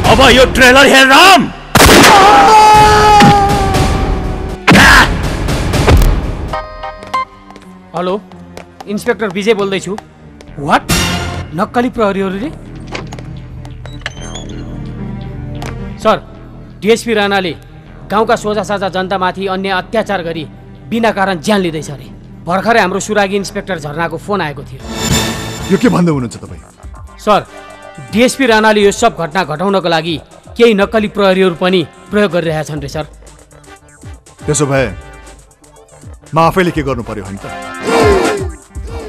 अब यो ट्रेलर हेर राम। हेलो इंस्पेक्टर विजय बोल्दै छु व्हाट नक्कली प्रहरीहरुले सर डीएसपी राणाले गाउँका सोझा साझा जनतामाथि अन्य अत्याचार गरी बिना कारण जान लिदै छ रे भर्खरै हाम्रो सुरागी इन्स्पेक्टर झरनाको फोन आएको थियो यो के भन्दै हुनुहुन्छ तपाई सर डीएसपी राणाले यो सब घटना घटाउनको लागि केही नक्कली प्रहरीहरु पनि प्रयोग गरिरहेका छन् रे सर त्यसो भए म आफैले के गर्नु पर्यो हैन त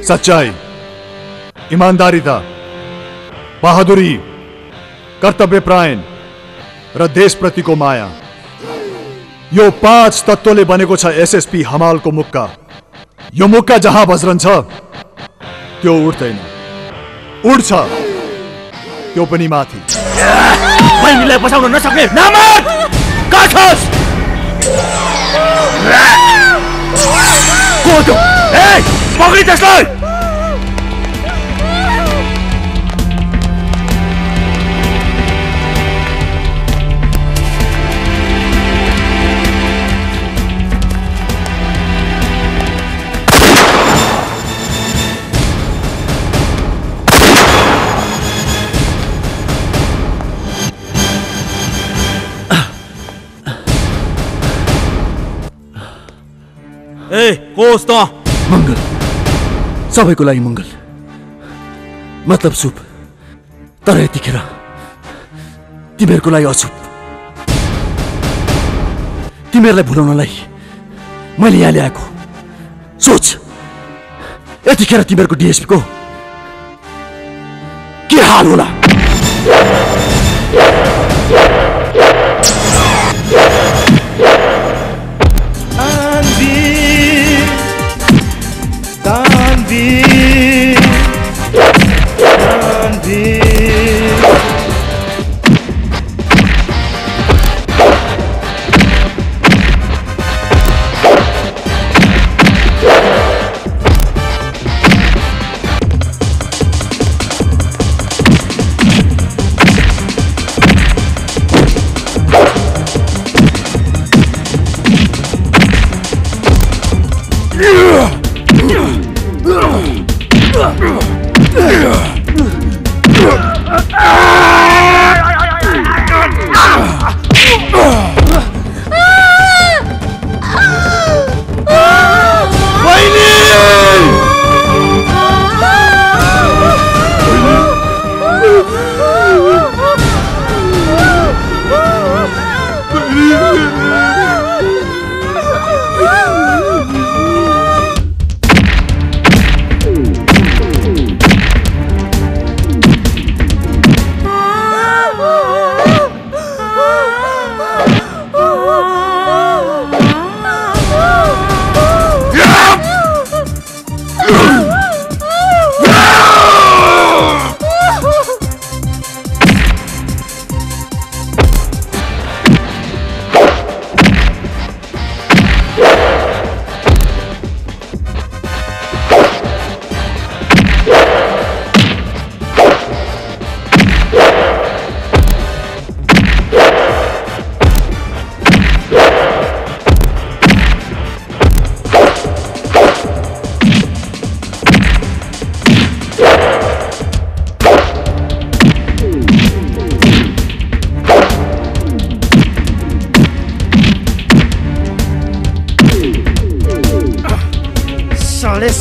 सच्चाई, ईमानदारीता, बहादुरी, कर्तव्यपरायण र देशप्रतिको माया यो पाँच तत्त्वले बनेको छ एसएसपी हमालको मुक्का यो मुक्का जहाँ बज्रन्छ त्यो उड्दैन उड्छ त्यो पनि माथि पहिलेलाई बचाउन नसक्ने नामर्द काठोस कोटो ए पकड़ी त्यसलाई ए कोस्ता मंगल सबैको लागि मंगल मतलब शुभ तर यतिखेर तिमीहरूको लागि अशुभ तिमीहरूलाई भुलाउनलाई मैले यहाँ ल्याएको सोच यतिखेर तिमीहरूको डीएसपी को के हाल होला Daanveer, Daanveer.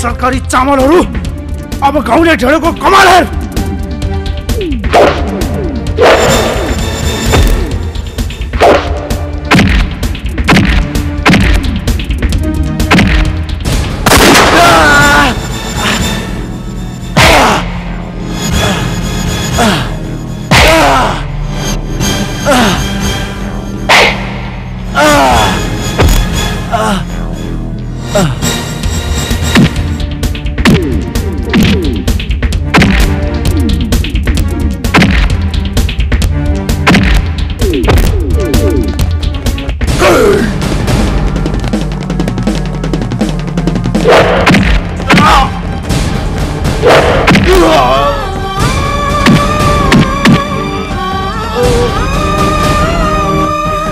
सरकारी चामलहरु अब गाउँले ढेडेको कमाल हेर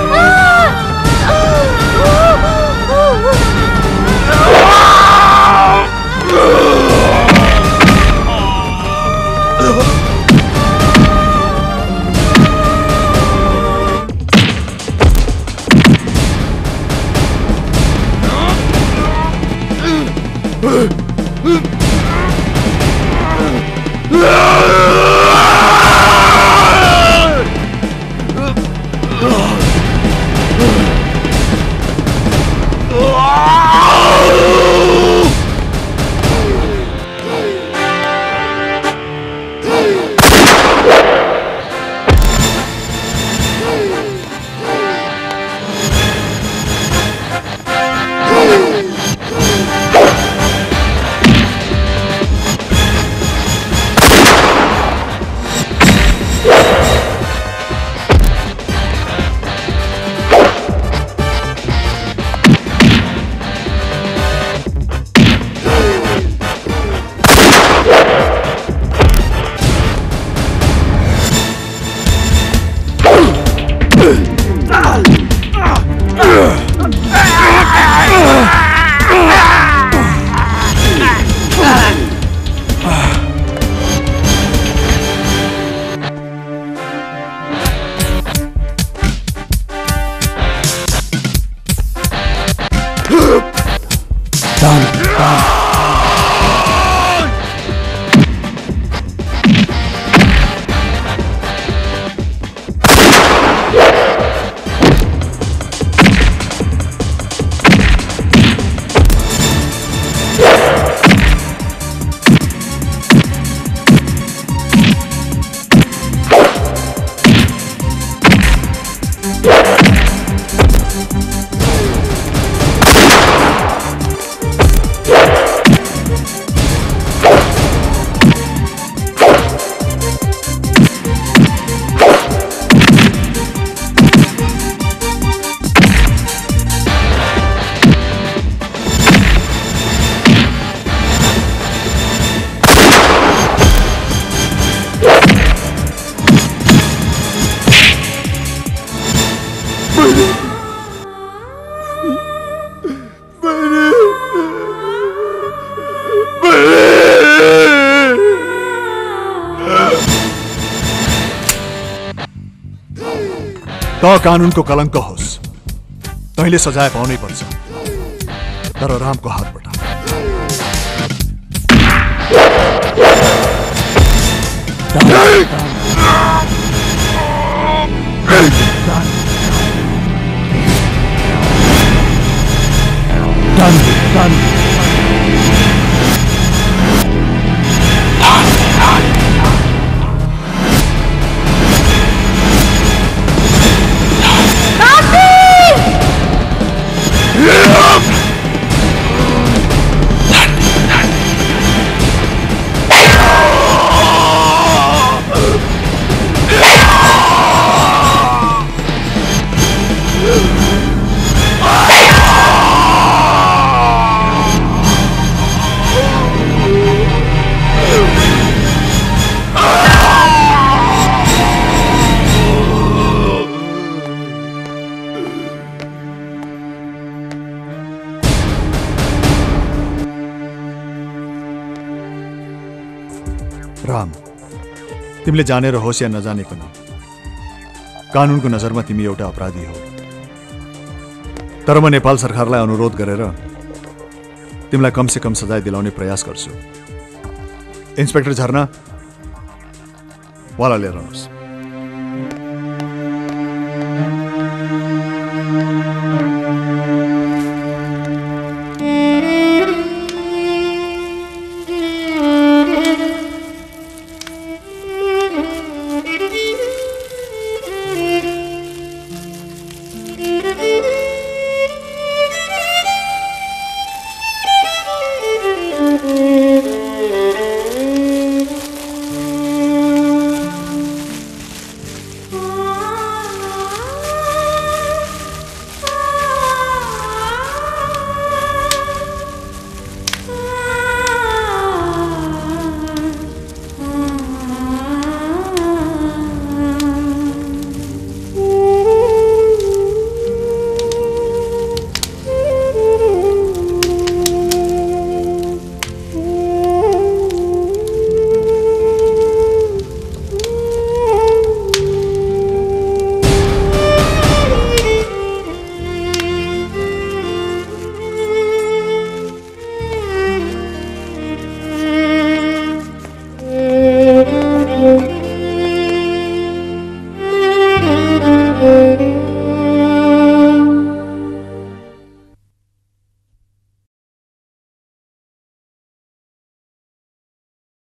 Oh! कानून को कलंक होस् तैले सजाय पाउनै पर्छ तर रामको हातबाट डन डन तिमीले जानेर होस् या नजाने पनि कानूनको नजरमा तिमी एउटा अपराधी हो तर म नेपाल सरकारलाई अनुरोध गरेर तिमीलाई कम से कम सजाय दिलाउने प्रयास गर्छु इन्स्पेक्टर झरना वाला लिएर आउनुहोस्